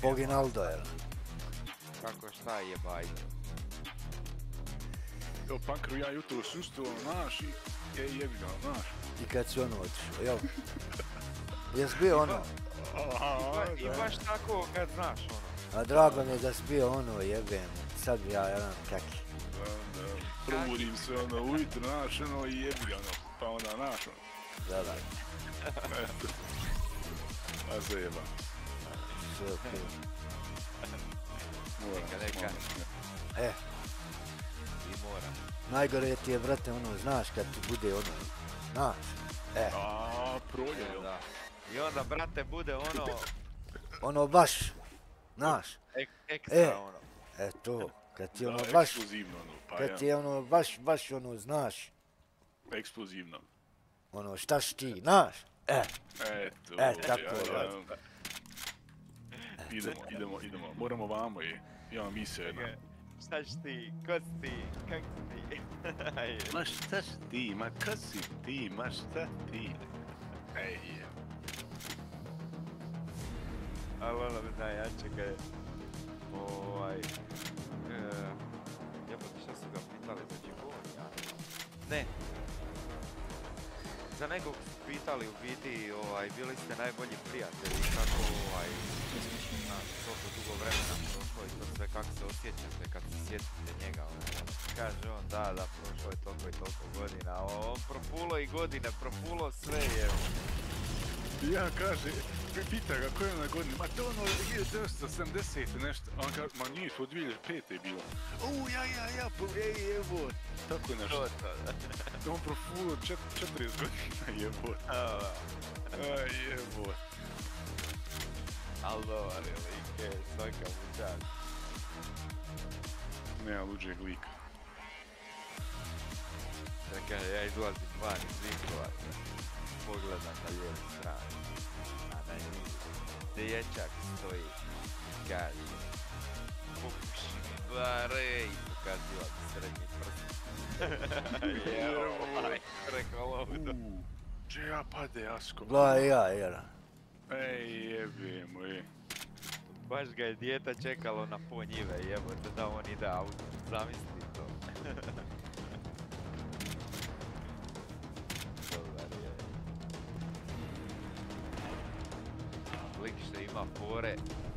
pogin Aldo, jel? Kako šta je bajde? Evo, Pankeru, ja jutro sustuo, znaš i... je, jebi ga, znaš. I kad si ono otišao, jel? Jes bio ono? I baš tako kad znaš ono. A drago mi je da si bio ono, jebem, sad bi ja jedan kaki. Da, da, probudim se ono ujutro, znaš, ono i jebi ga ono, pa onda znaš ono. Da, da. A se jeba. Sve okej. Moram, moram. E. I moram. Najgore ti je, brate, ono, znaš kad ti bude ono, znaš, e. Aaaa, prođe, jel? I onda, brate, bude ono... Ono baš, znaš. Ekstra, ono. E, to, kad ti ono baš... Eksplozivno, ono, pa ja. Kad ti ono baš, baš ono, znaš. Eksplozivno. Ono, štaš ti, znaš, e. E, to, ja, ja, onda. Idemo, idemo, idemo, moramo vamo i imam misle jedna. Šta si ti, ko si ti, kak si ti? Ma šta si ti, ma ko si ti, ma šta ti? Ej, je. Ali ono mi daj, ja čekaj. Ovaj... Jebati šta su ga pitali za dživonja? Ne. Za nekog su pitali u biti, ovaj, bili ste najbolji prijatelji, kako ovaj... Na toliko dugo vremena prošlo i to sve, kako se osjećate kad se sjetite njega, kaže on da, da, prošlo je toliko i toliko godina, on propulo i godine, propulo sve je. Ja kaže, pita ga koja je ona godina, ma to ono hiljadu devetsto sedamdeset nešto, a on kaže, ma nije, to dvije hiljade pete je bilo. U, ja, ja, ja, ej, evo, tako nešto. On propulo četrdeset godina, jebot. Aj, jebot. Ali dobar je like, svaka luđak. Nema luđeg lika. Dakle, ja izlazim van iz Vinkovaca, pogledam na lijevu stranu, a na lijevu dječak stoji i kaže, pupiš mi bare, i pokaziva mi srednji prst. Jero, ovaj, preko lovno. Če ja pade, Asko? Gla, ja, jera. Ej, jebimo, je. Baš ga je dijeta čekalo na ponjive, jebote, da on ide auto, zamisli to. Dobar je. Lik što ima fore,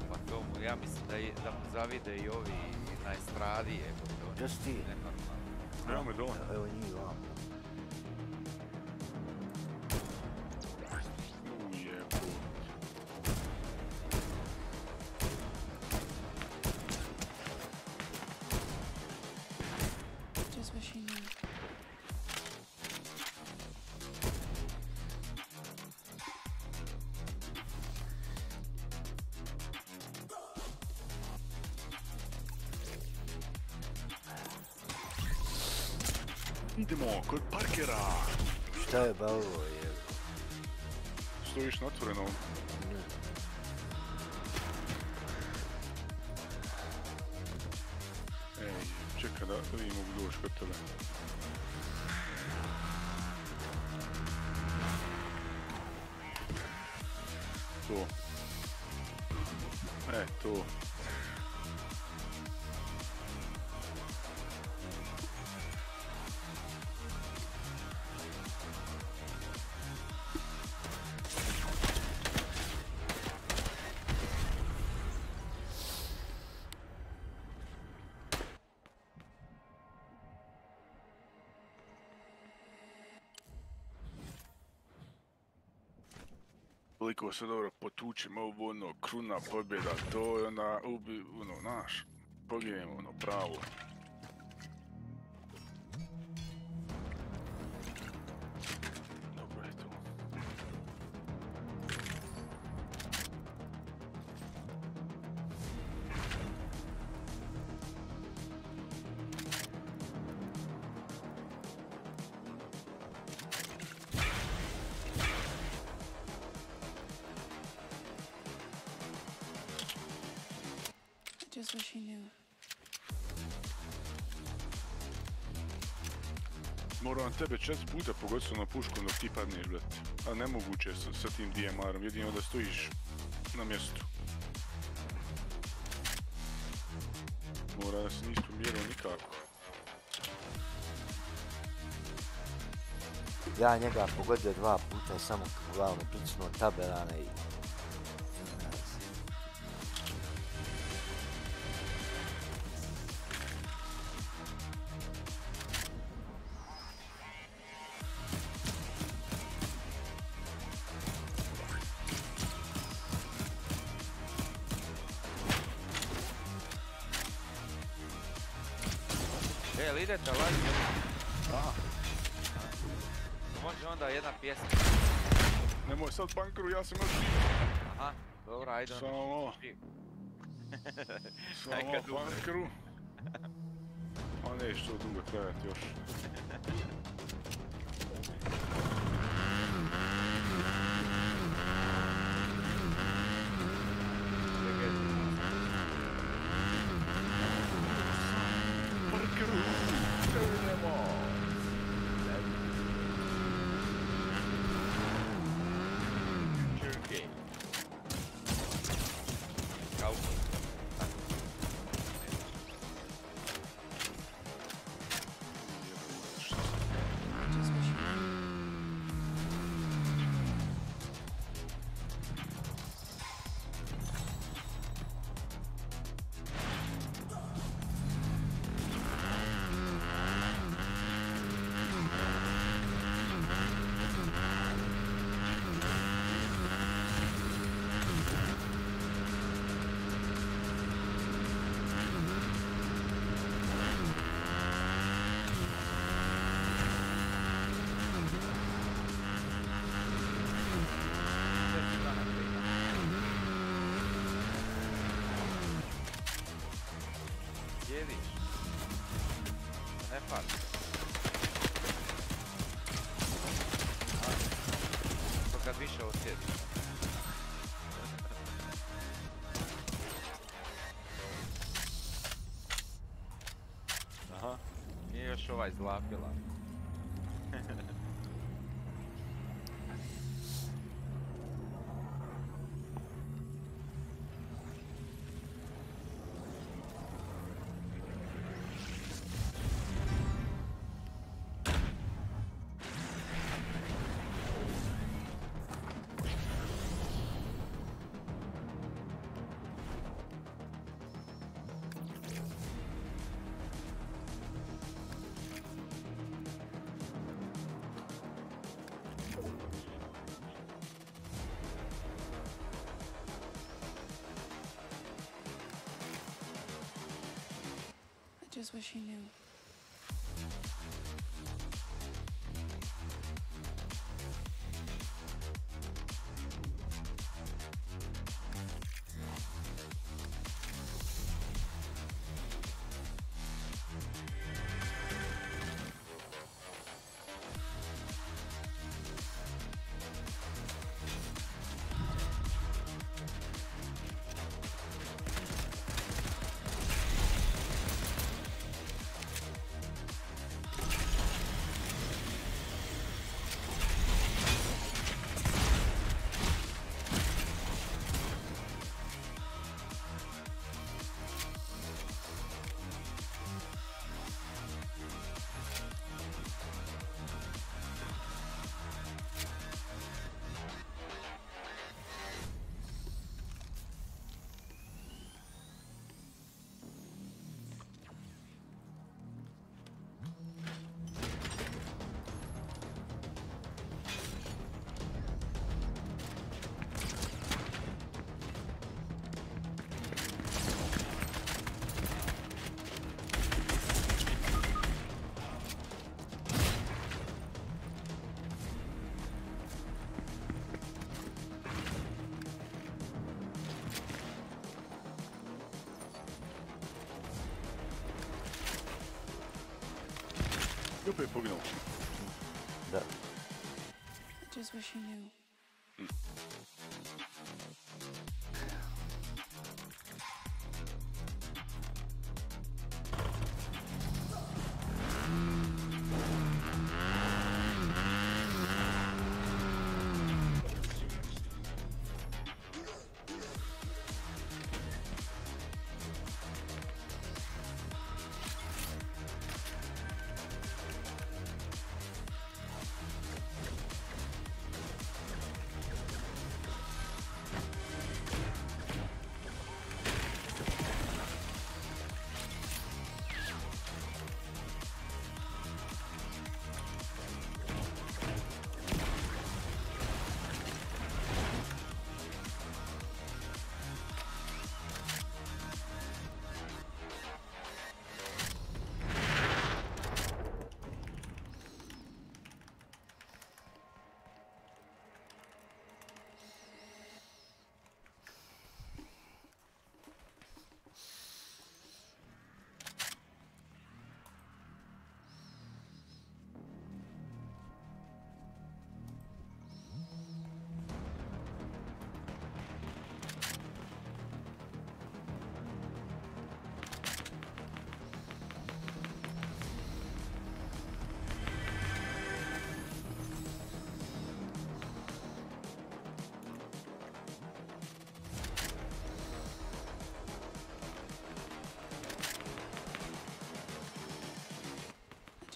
pa to mu, ja mislim da mu zavide i ovi na estradi, jebote. Gdje si ti? Evo me doma. Evo njih vam. Idemo kod parkera! Šta je ba ovo jebo? Stojiš na otvoreno? Ne. Ej, čekaj da vi mogu doći kod tebe. To. E, to. Koliko se dobro potučimo, ovo ono, kruna pobjeda, to je ona, ono, naš, pogledajmo ono, pravo. Dobro je to. Just what she knew. Moram tebe čest puta pogoditi na puškom dok ti padneš, brate. A nemoguće je sa tim D M R-om, jedino da stojiš na mjestu. Moram da se nisi pomjerao nikako. Ja njega pogodio dva puta i samo glavno pičnuo tabelana i... Jel idete lažnje? Aha. Može onda jedna pjesma. Nemoj sad bankeru, ja sam još živ. Aha, dobro, ajde. Samo malo. Samo malo bankeru. A ne, što dugo trajati još. Još ovaj zlapila. I just wish you knew. Opet je poginalo. Da. I just wish you knew.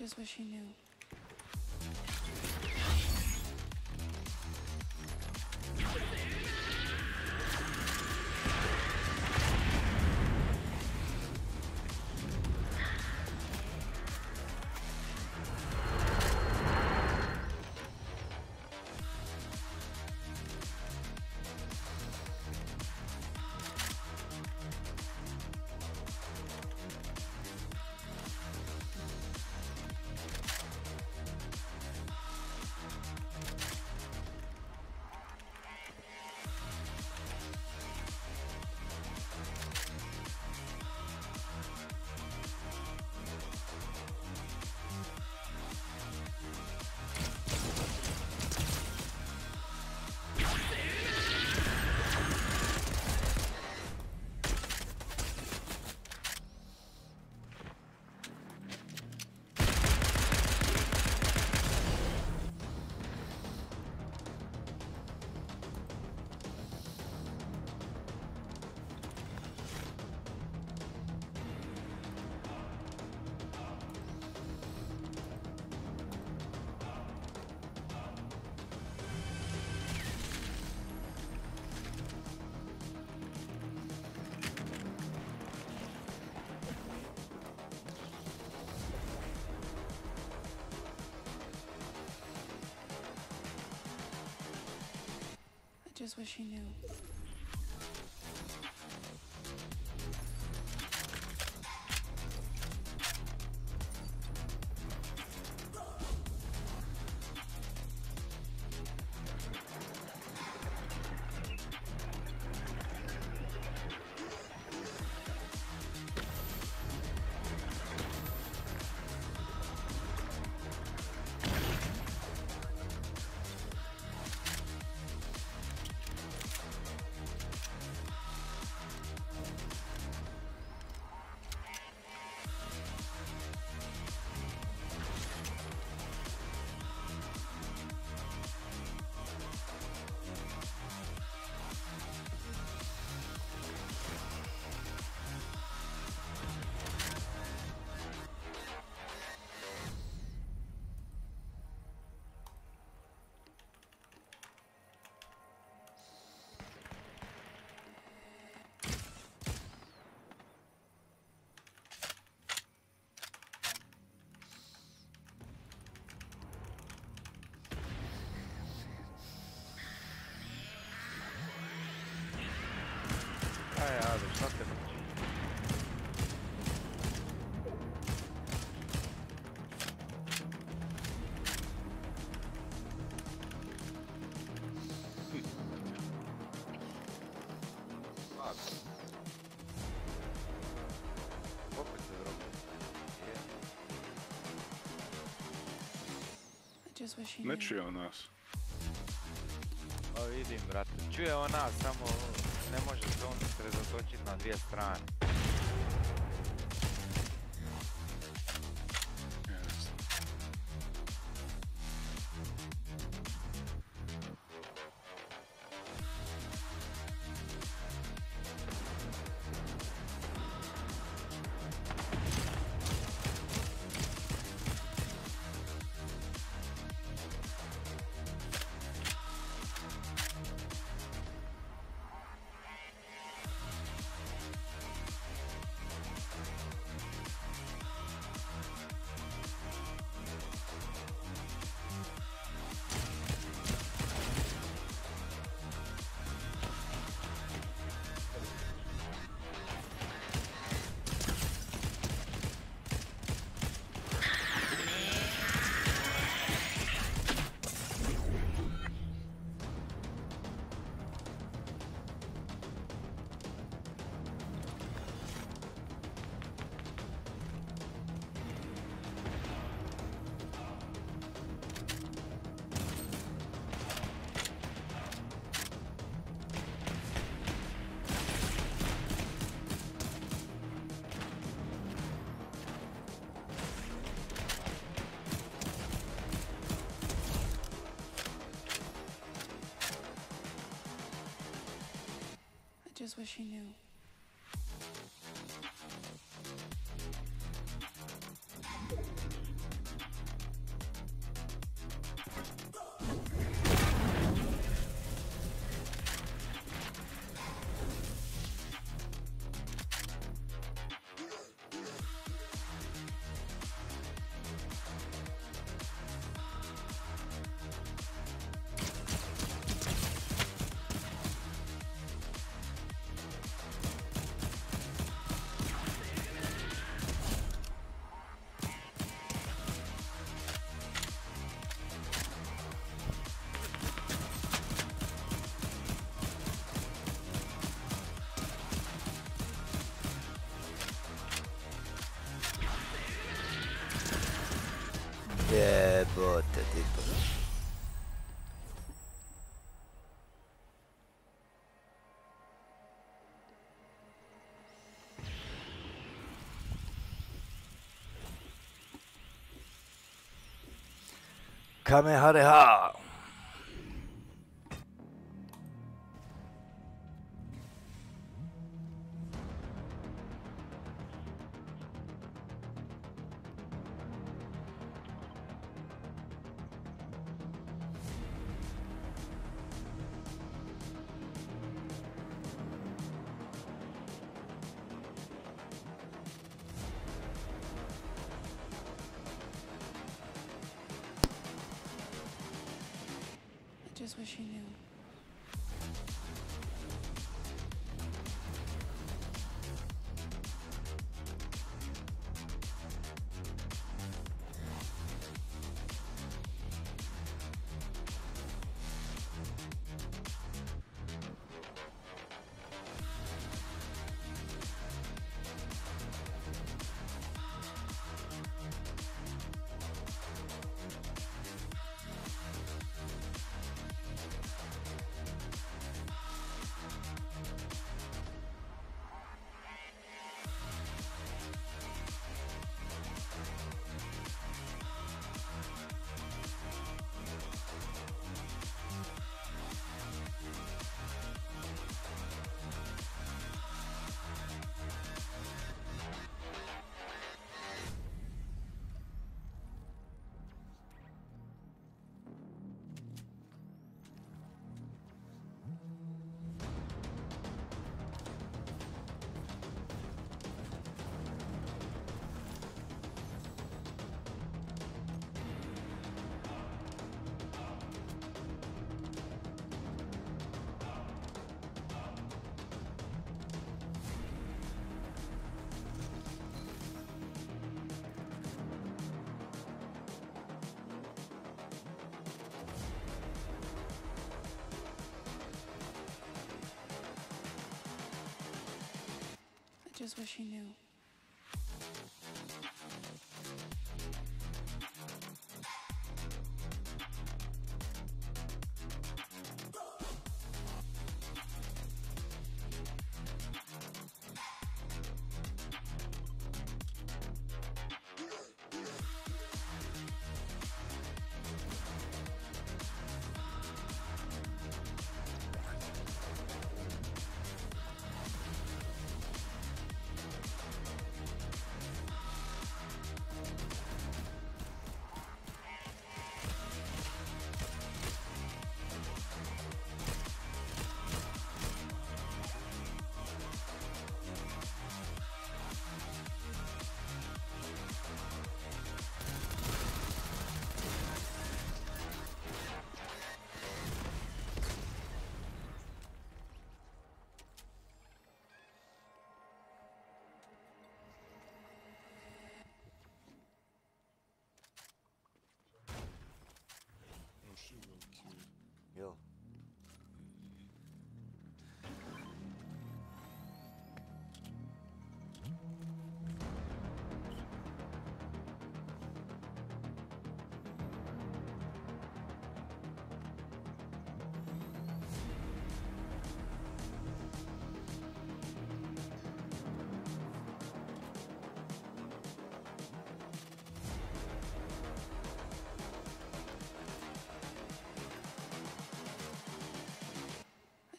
just wish he knew. Just wish he knew. Ne čuje on nas? O, vidim, brate. Čuje on nas, samo ne može se on sredotočiti na dvije strane. I just wish he knew. god, that did it. Kamehameha. Just wish you knew. Just wish you knew.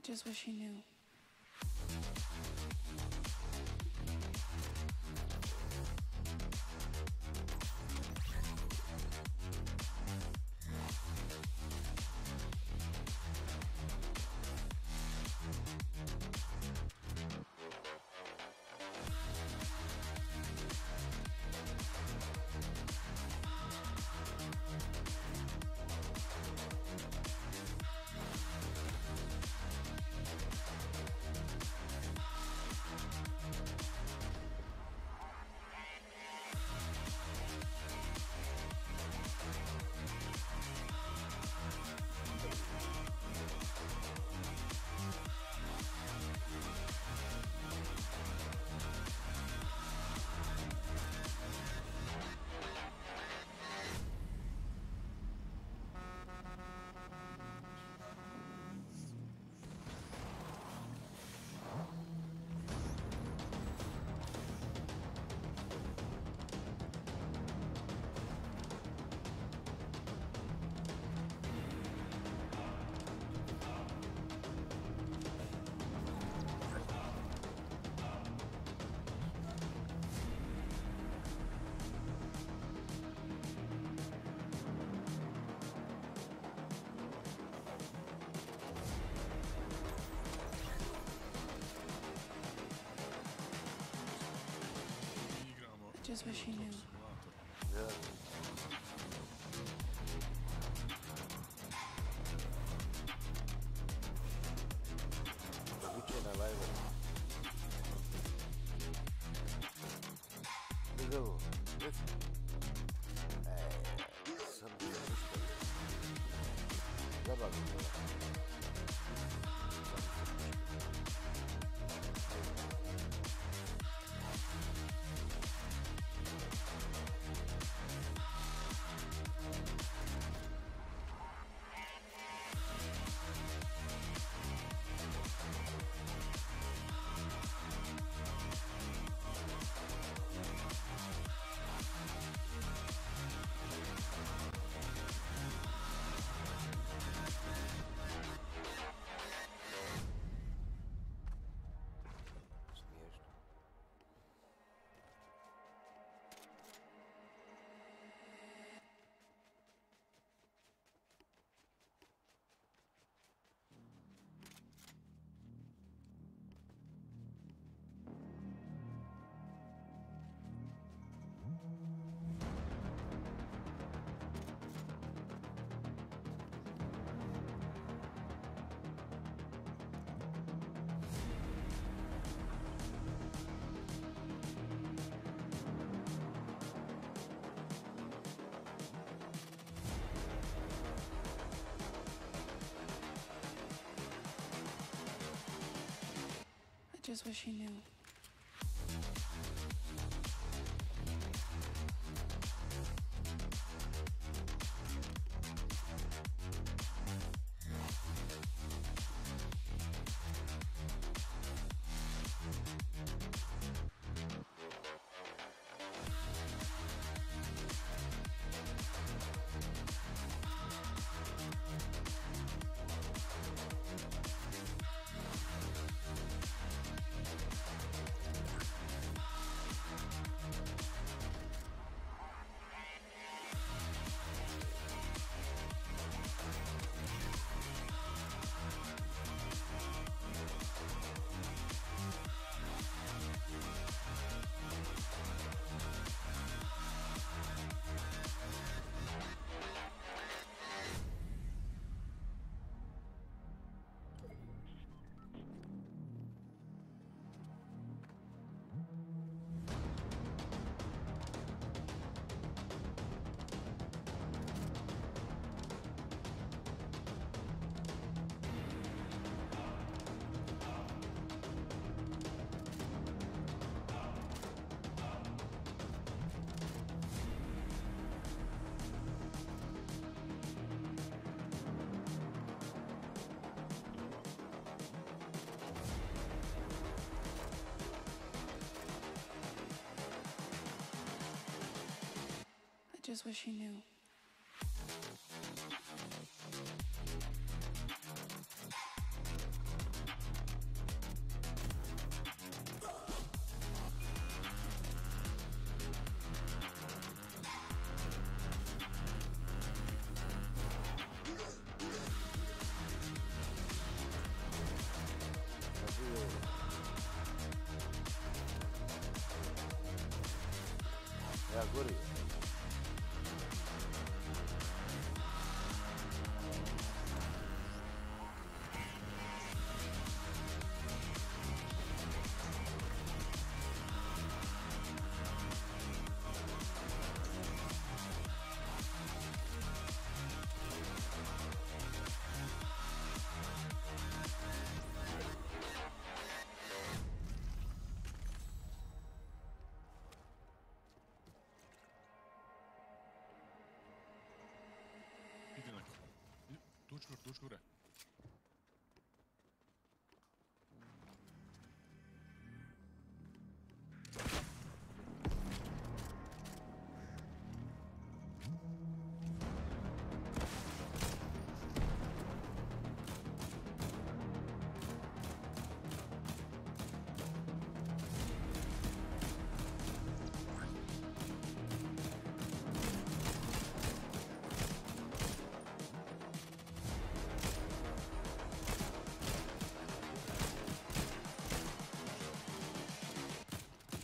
Just wish you knew. Just wish he knew. Yeah. We can't allow it. Look, listen. Hey, something is going on. Just wish he knew. Just wish he knew. Yeah, good. Duş gure.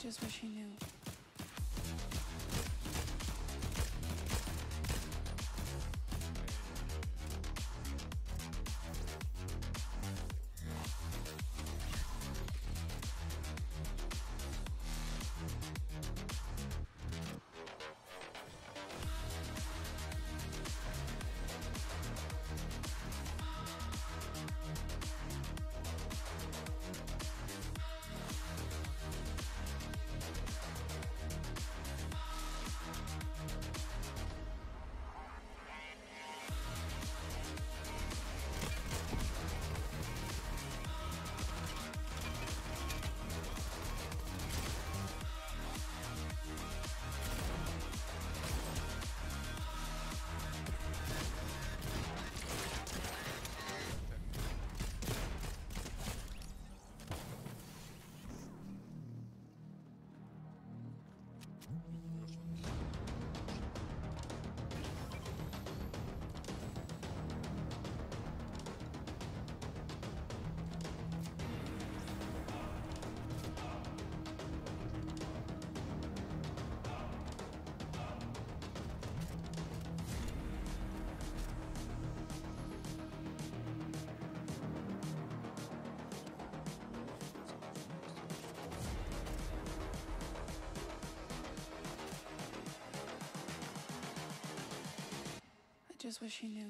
Just wish he knew. Just wish you knew.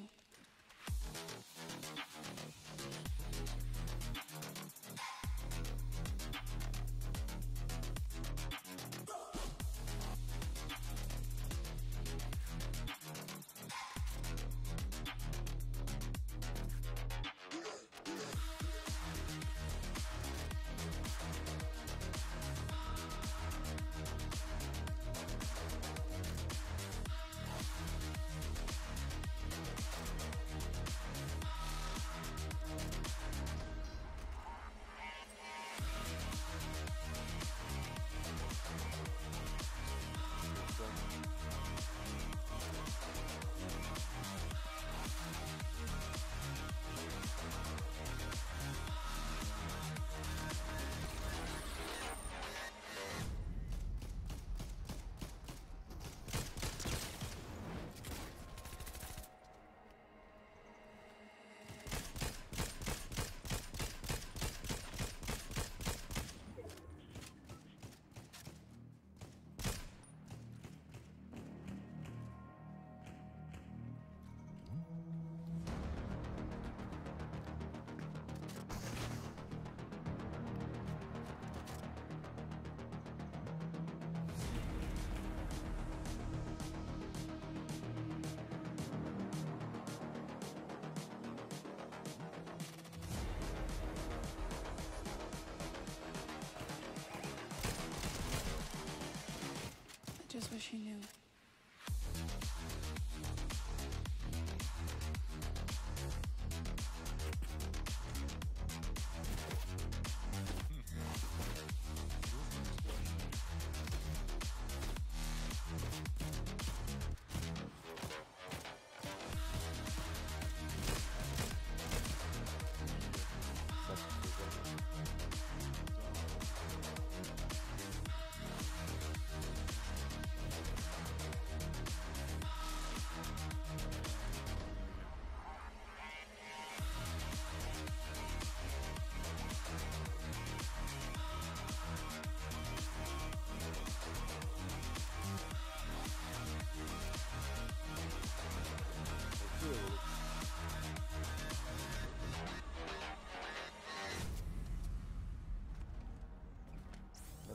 Just wish you knew.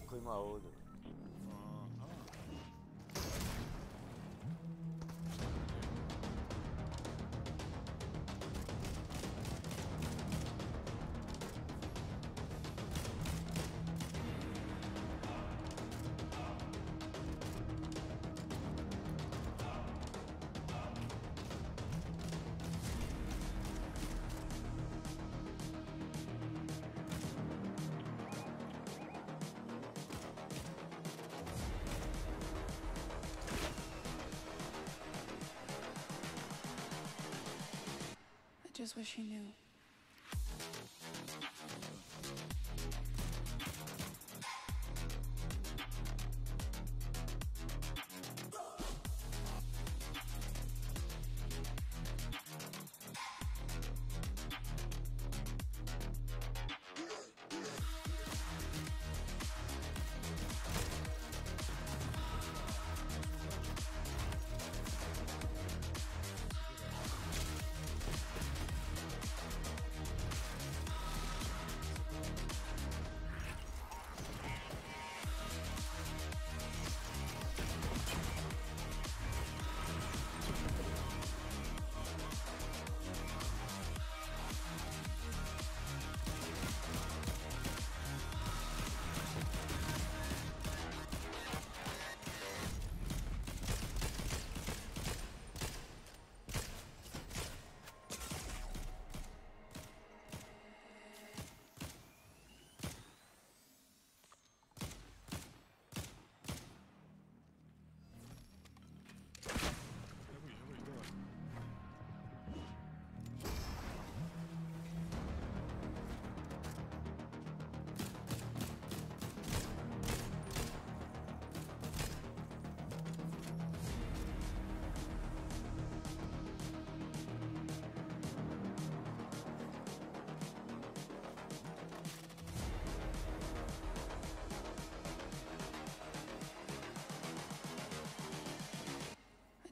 Kıyma oğlum. Just wish you knew.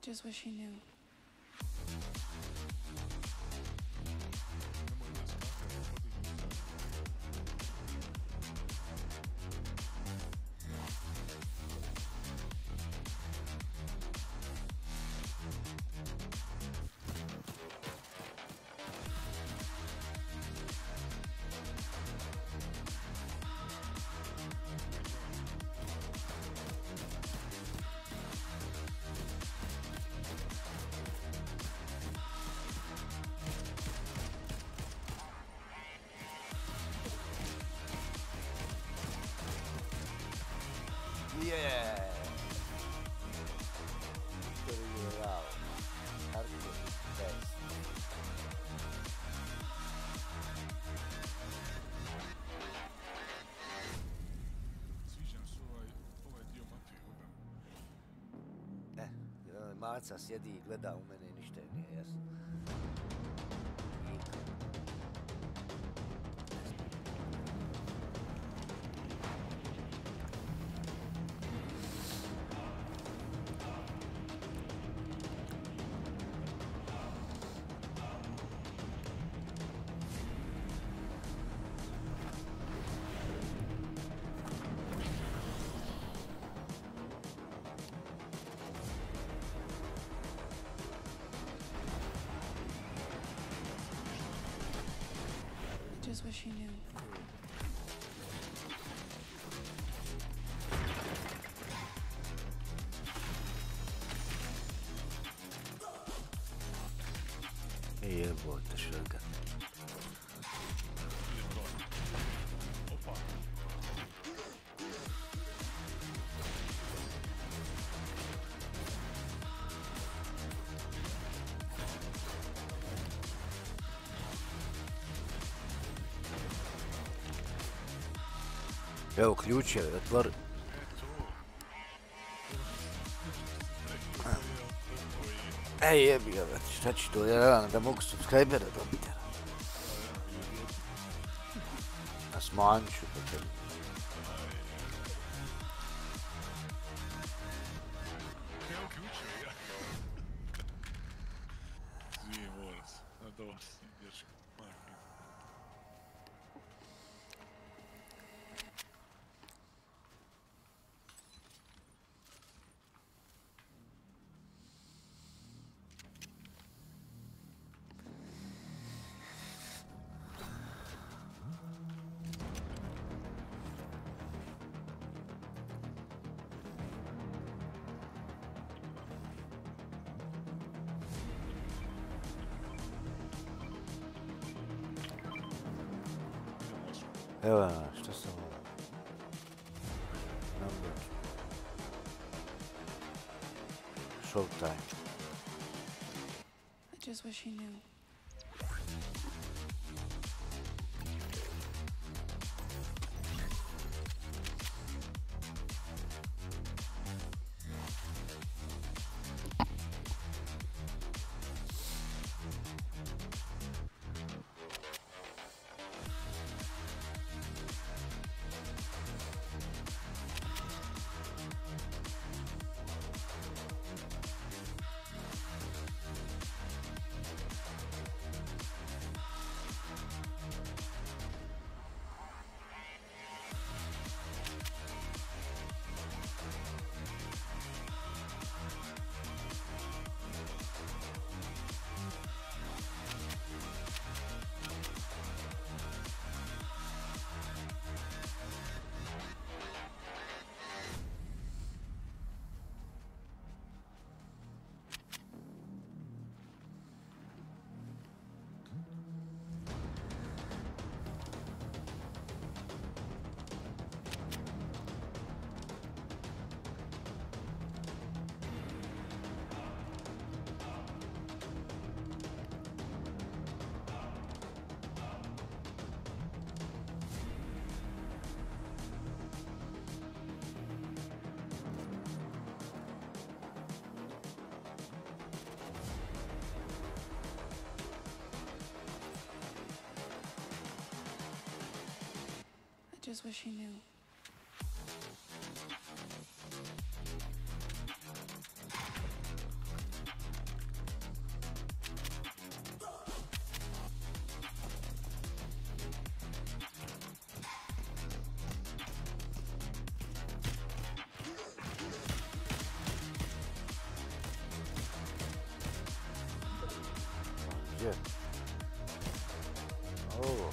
Just wish he knew. Yeah. Figuring it out. How to do it best. Eh, jedan maca sjedi I gleda u mene, ništa nije jasno. Just wish he knew. Hey, what the sugar? Evo ključe, otvori. Ej jebi ga, šta ću to, ja radim da mogu subscribera dobiti. A smanjit ću po tebi. Evo ključe, ja. Zvije morac, na dobar si, dječko. Evo, što sam ovo? Number. Showtime. I just wish he knew. I just wish he knew. Gdzie? O!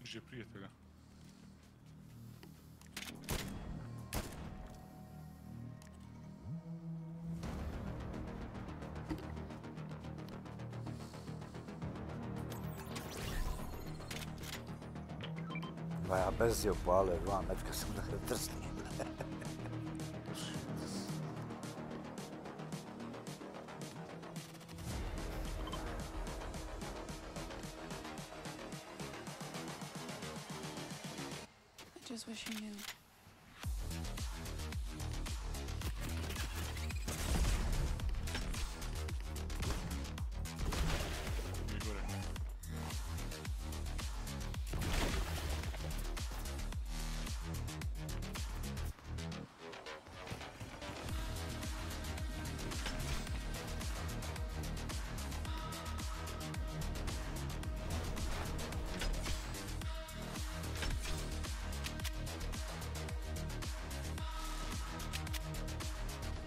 Bliže prijatelja. Ma ja bez je opale, dva metka sam da ga drsni. I just wish you knew.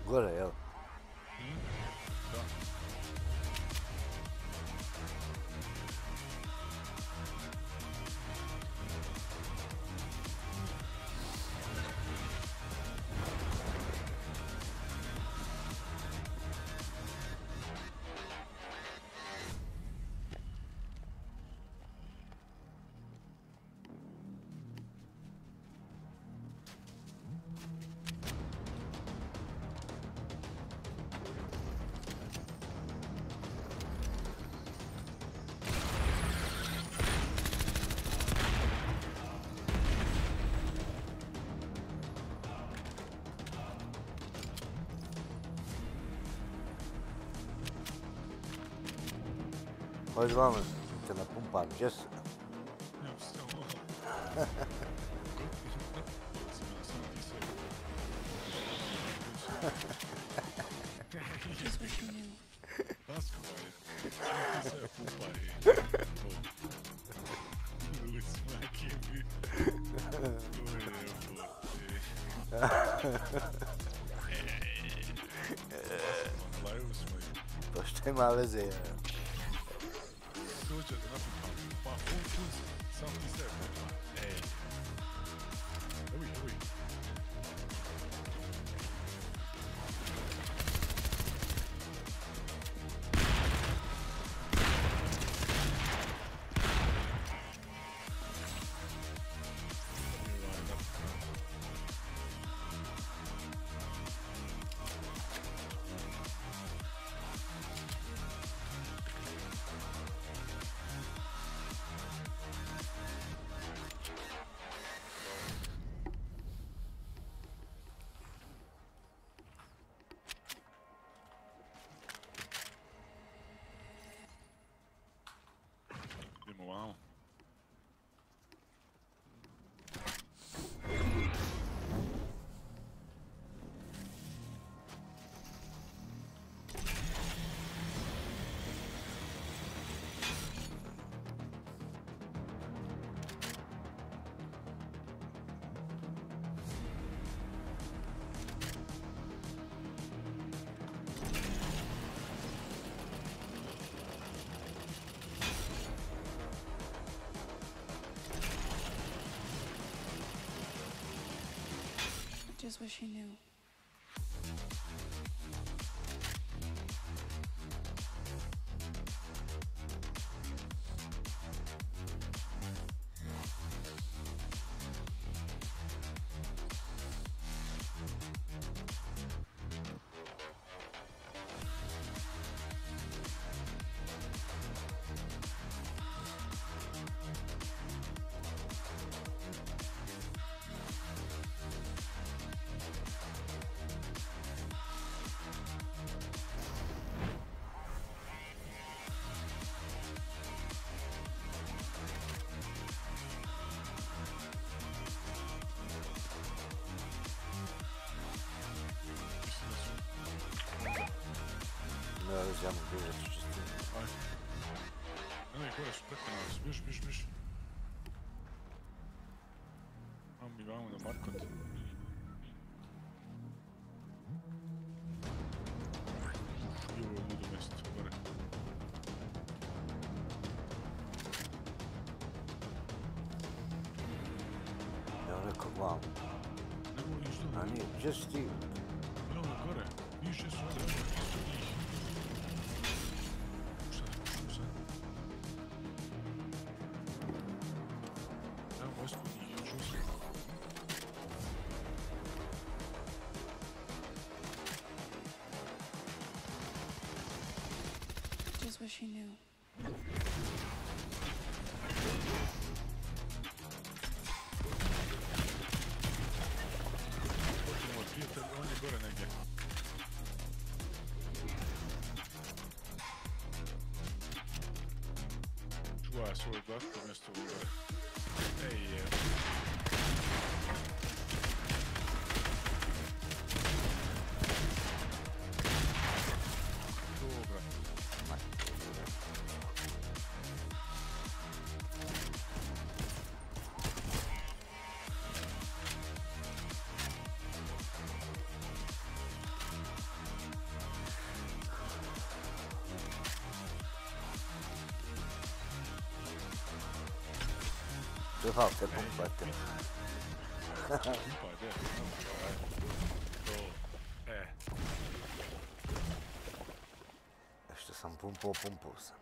Gore, jel? Mhm, da. Hoje vamos, te la pumpar, já se... Não, estou... Pois tem mal a dizer. Dođe da naputam, pa on kuz, sam ti se pupa, ej. Uj, uj. Wow. I just wish you knew. нельзя было осуществить. Давай, короче, так нас, бежь, бежь, бежь. Там бегаем на марку. Его буду место выбора. Далеко вам. Они чистые. Главное горе. Ниже сюда. Just wish you knew. Чувак, свой глаз вместо угла. Эй, How can I back in? Jeszcze sam pumpo pumpusem.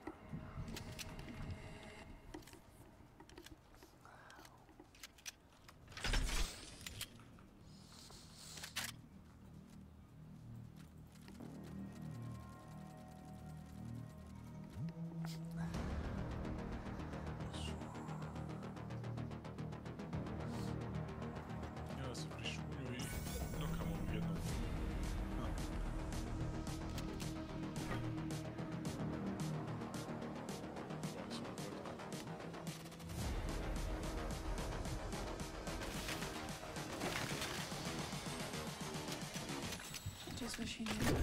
Just wish you knew.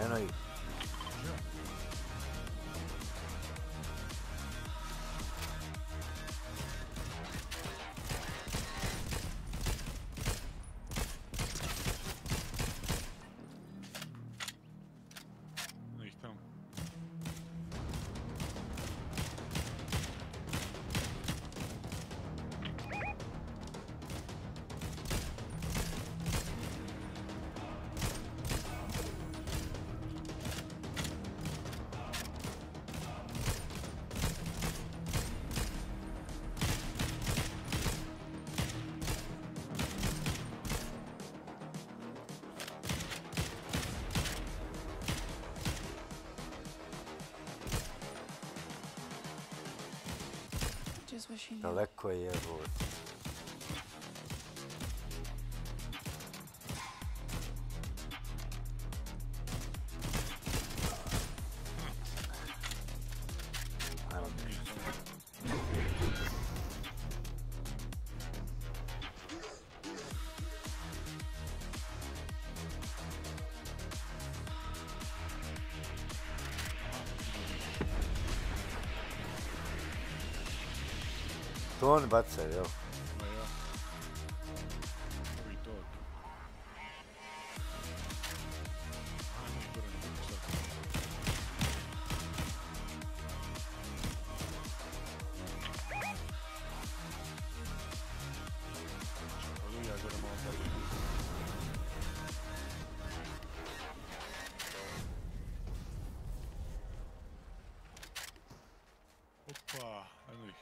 And I Daleko je vod. To on baca, jel? No ja. Ovi to. Ajmo gore na kusak. Odu ja gore malo tako. Hoppa, hadi bakayım.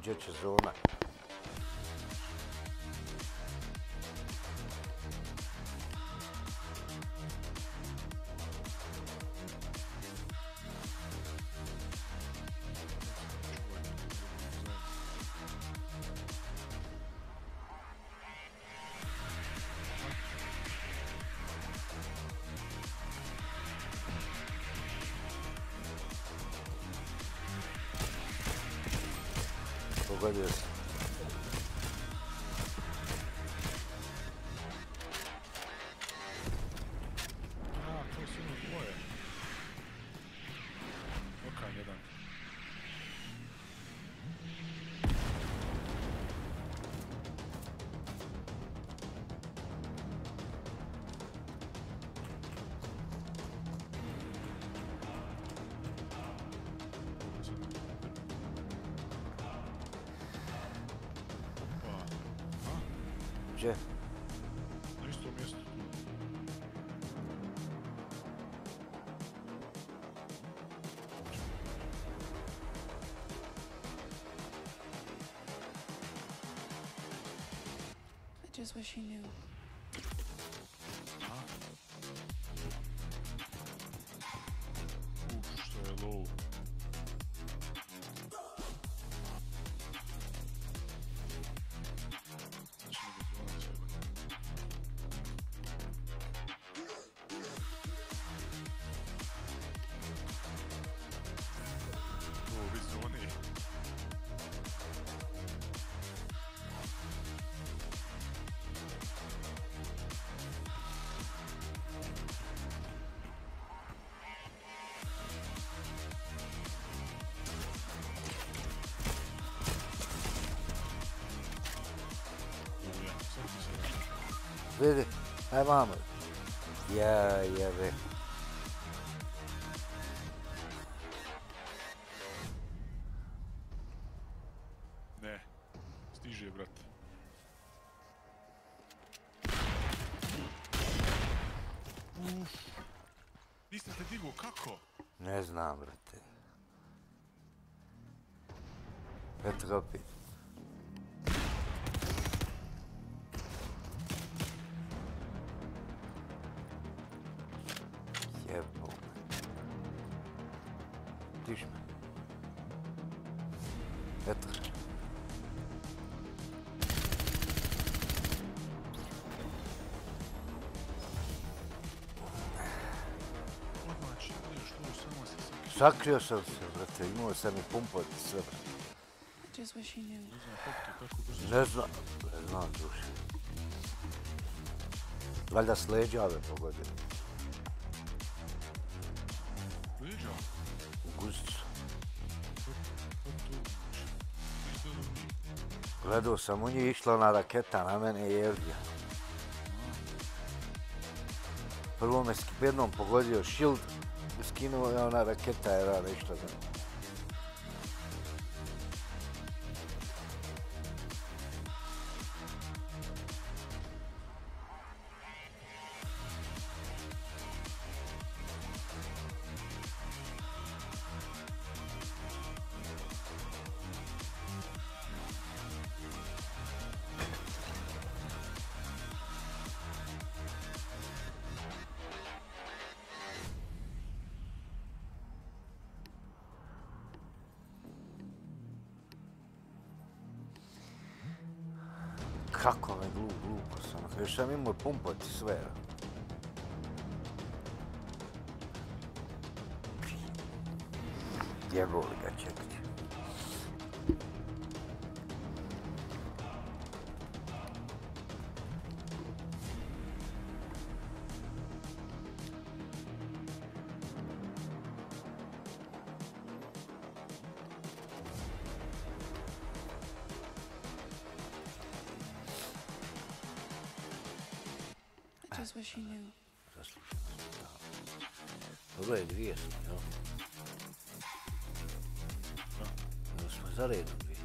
Gdje će zona? Погоди. А, кто сюда двое? Пока не дам. Gdzie? No jest tu, jest tu. I just wish he knew. Vidi, aj vamo. Ja, ja ve. Ne, stiže, brat. Uff. Niste se digao, kako? Ne znam, brate. Eto ga opet. Sakrio sam se, brate, imao sam i pumpati sve, brate. Ne znam, ne znam, duše. Valjda s leđa me pogodio. Leđa? U guzicu. Gledao sam u njih, išla ona raketa na mene i jevdija. Prvo me jednom pogodio shield, skinuo je ona raketa i rada išla za mnom. Kako me glup, glupo sam. Još sam imao pumpati sve. Jeboli ga čekati. Just wish you knew. Pogledaj, dvije smo, jel? No, jel smo za redu dvije?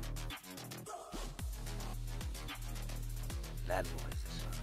Ne dvojte sad.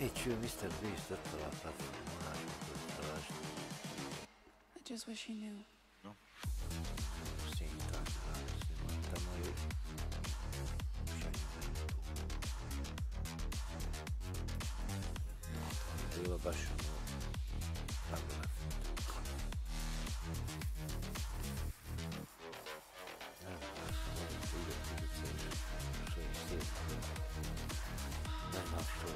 I čuju mister Beast drtala platformu, našem koju tražim. I just wish you knew. No. Svi im tako danas, imam tamo i... Ušajim da je tu. To je bilo baš ono... Tako da je tu. Ne znam, da se moram se ide u lice, što je slijedno. Ne znam što je.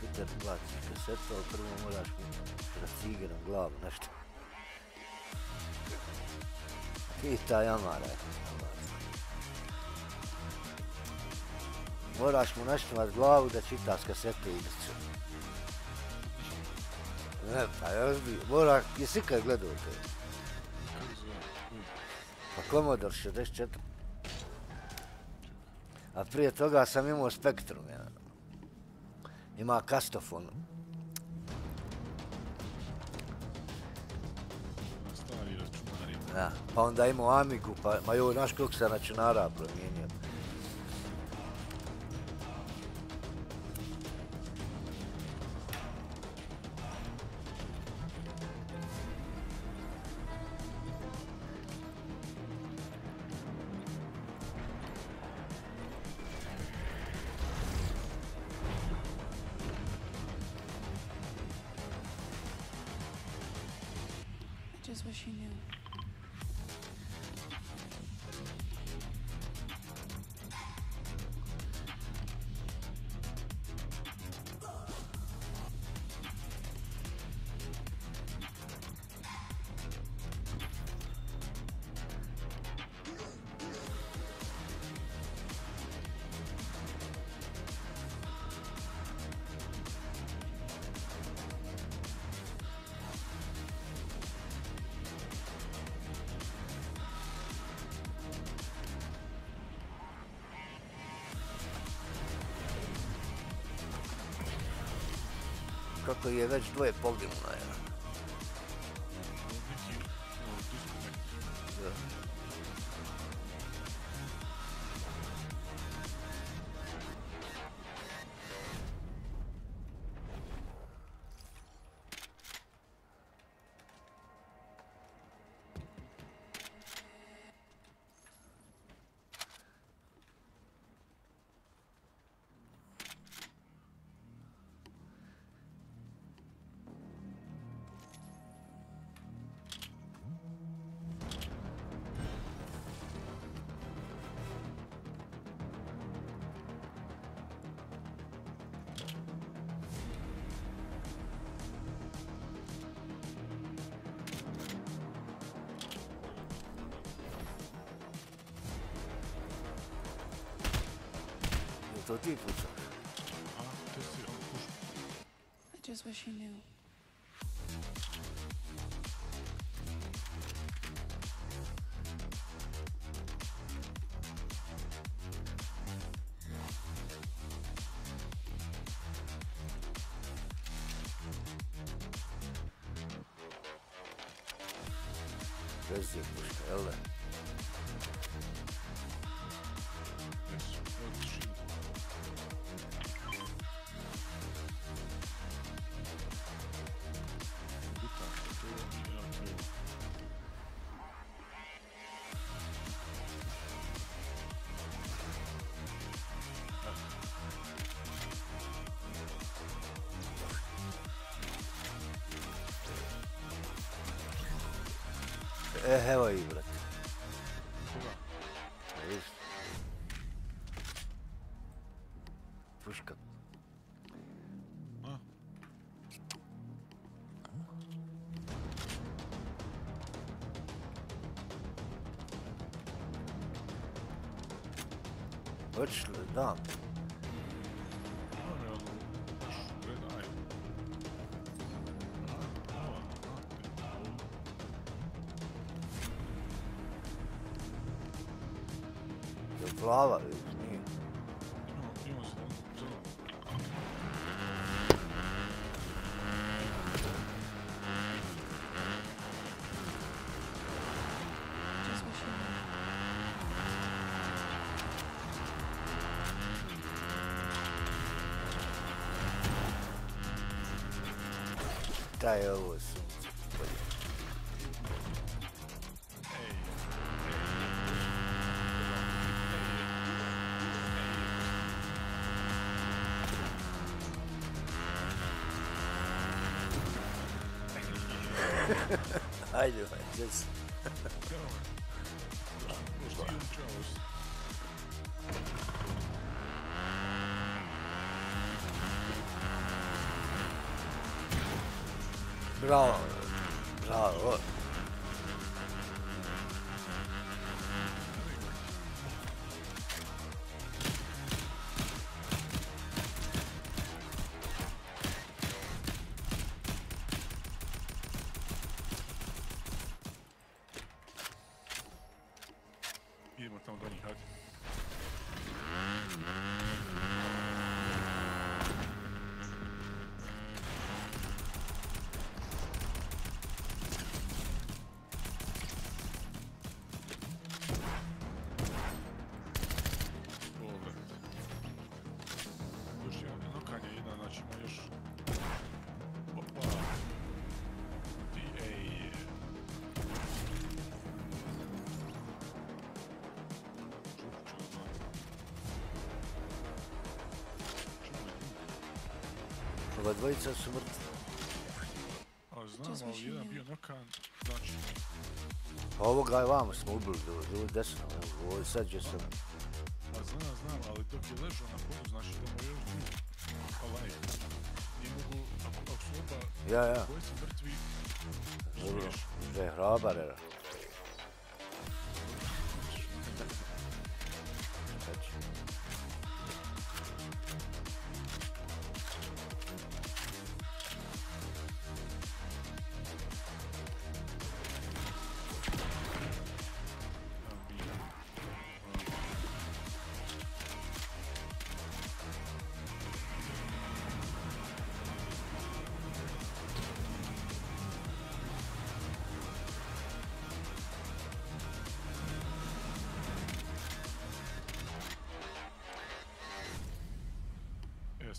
Peter, baciš kasetu, ali prvo moraš mi racigram glavu, nešto. Pita jamara je. Moraš mu naštimat glavu da čita s kasete igricu. Ne, pa ja zbiju. Moraš, jesi kad gledao te? Pa Commodore šezdeset četiri. A prije toga sam imao Spektrum, ja. Ima kastofon. Ima stari računari. Da, pa onda imao Amigu, pa ma joj, znaš koliko se računara promijenio. Just wish you knew. Kako je već dvoje poginula, jel? что ты пушил. А, ты сыр, пушил. I just wish you knew. Gözlük bu şarlı. E, havayı bırak. Hayır. Fışkın. Ha. Açlı, dam. Glava, nije. Daj ovo su. I do, I just... Bravo, bravo. Ova dvojica su mrtvi. Ali znam, ali jedan bio nakan, znači... Ovoga i vama smo ubili, ovo desno, ovo sad gdje sam... A znam, znam, ali dok je ležao na polju, znači da mu još dvije... Ovaj... I mogu, ako su oba dvojica mrtvi... Dobro, da je hrabar, jer...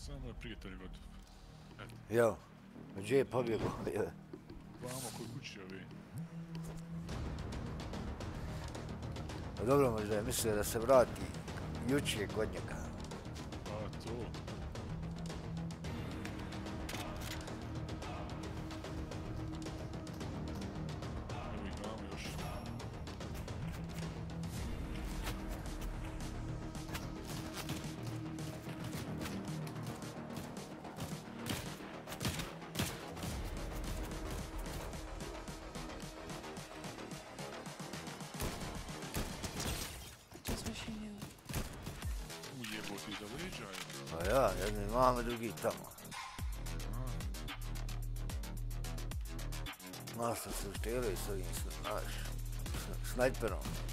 Samo je prijatelj gotov. Jo, gdje je pobjegao? Vamo kod kuće ovi. Dobro, možda je mislio da se vrati juče kod njega. A to. Ujebote, da uviđaju. A ja, jedni imamo, drugi tamo. Mašta se uštjeli s ovim, znaš, snajperom.